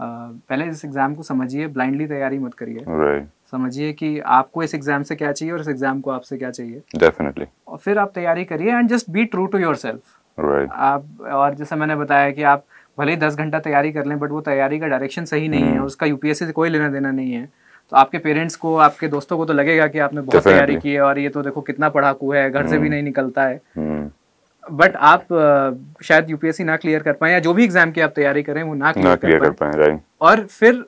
Uh, पहले इस एग्जाम को समझिए, ब्लाइंडली तैयारी मत करिए, right. समझिए कि आपको इस एग्जाम से क्या चाहिए और इस एग्जाम को आपसे क्या चाहिए। Definitely. और फिर आप तैयारी करिए and just be true to yourself, right. आप, और जैसे मैंने बताया कि आप भले ही दस घंटा तैयारी कर लें बट वो तैयारी का डायरेक्शन सही नहीं hmm. है, उसका यूपीएससी से कोई लेना देना नहीं है, तो आपके पेरेंट्स को, आपके दोस्तों को तो लगेगा कि आपने बहुत तैयारी की है और ये तो देखो कितना पढ़ाकू है, घर hmm. से भी नहीं निकलता है, hmm. बट आप uh, शायद यूपीएससी ना क्लियर कर पाए या जो भी एग्जाम की आप तैयारी करें वो ना क्लियर, ना क्लियर कर पाए, राइट, और फिर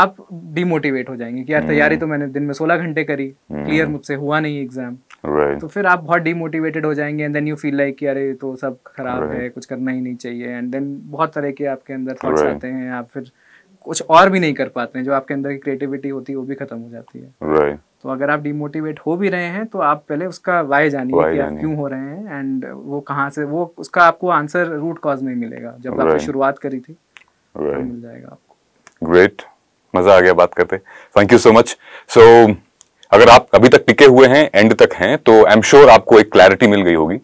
आप डिमोटिवेट हो जाएंगे कि यार तैयारी तो मैंने दिन में सोलह घंटे करी, क्लियर मुझसे हुआ नहीं एग्जाम, राइट, तो फिर आप बहुत डिमोटिवेटेड हो जाएंगे and then you feel like कि अरे तो सब खराब है, कुछ करना ही नहीं चाहिए, एंड देन बहुत तरह के आपके अंदर थॉट्स आते हैं, आप फिर कुछ और भी नहीं कर पाते हैं, जो आपके अंदर की क्रिएटिविटी होती है वो भी खत्म हो जाती है, राइट। तो अगर आप डिमोटिवेट हो भी रहे हैं तो आप पहले उसका वाई जानिए कि आप क्यों हो रहे हैं, एंड वो कहाँ से, वो उसका आपको आंसर रूट कॉज में मिलेगा जब आपने शुरुआत करी थी, तो मिल जाएगा आपको। ग्रेट, मजा आ गया बात करते, thank you so much. So अगर आप अभी तक टिके हुए हैं, एंड तक हैं, तो आई एम श्योर आपको एक क्लैरिटी मिल गई होगी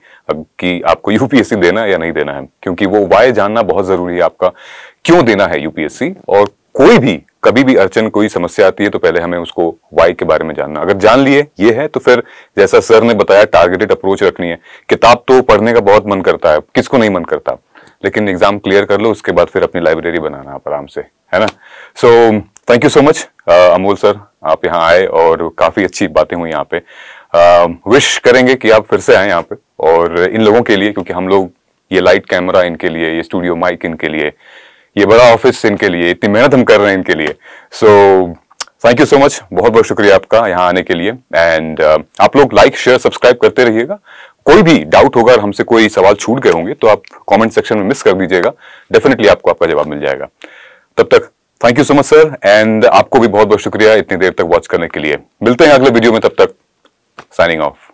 कि आपको यूपीएससी देना या नहीं देना है, क्योंकि वो वाई जानना बहुत जरूरी है, आपका क्यों देना है यूपीएससी, और कोई भी कभी भी अड़चन, कोई समस्या आती है तो पहले हमें उसको वाई के बारे में जानना, अगर जान लिए ये है तो फिर जैसा सर ने बताया टारगेटेड अप्रोच रखनी है। किताब तो पढ़ने का बहुत मन करता है, किसको नहीं मन करता, लेकिन एग्जाम क्लियर कर लो, उसके बाद फिर अपनी लाइब्रेरी बनाना आप आराम से, है ना। So thank you so much Amol sir, आप यहाँ आए और काफी अच्छी बातें हुई यहाँ पे, विश uh, करेंगे कि आप फिर से आए यहाँ पे, और इन लोगों के लिए, क्योंकि हम लोग ये लाइट कैमरा इनके लिए, ये स्टूडियो माइक इनके लिए, ये बड़ा ऑफिस इनके लिए, इतनी मेहनत हम कर रहे हैं इनके लिए। So thank you so much, बहुत बहुत शुक्रिया आपका यहाँ आने के लिए, एंड uh, आप लोग लाइक शेयर सब्सक्राइब करते रहिएगा। कोई भी डाउट होगा और हमसे कोई सवाल छूट गए होंगे तो आप कमेंट सेक्शन में मिस कर दीजिएगा, डेफिनेटली आपको आपका जवाब मिल जाएगा। तब तक thank you so much sir, and आपको भी बहुत बहुत शुक्रिया इतनी देर तक वॉच करने के लिए। मिलते हैं अगले वीडियो में, तब तक साइनिंग ऑफ।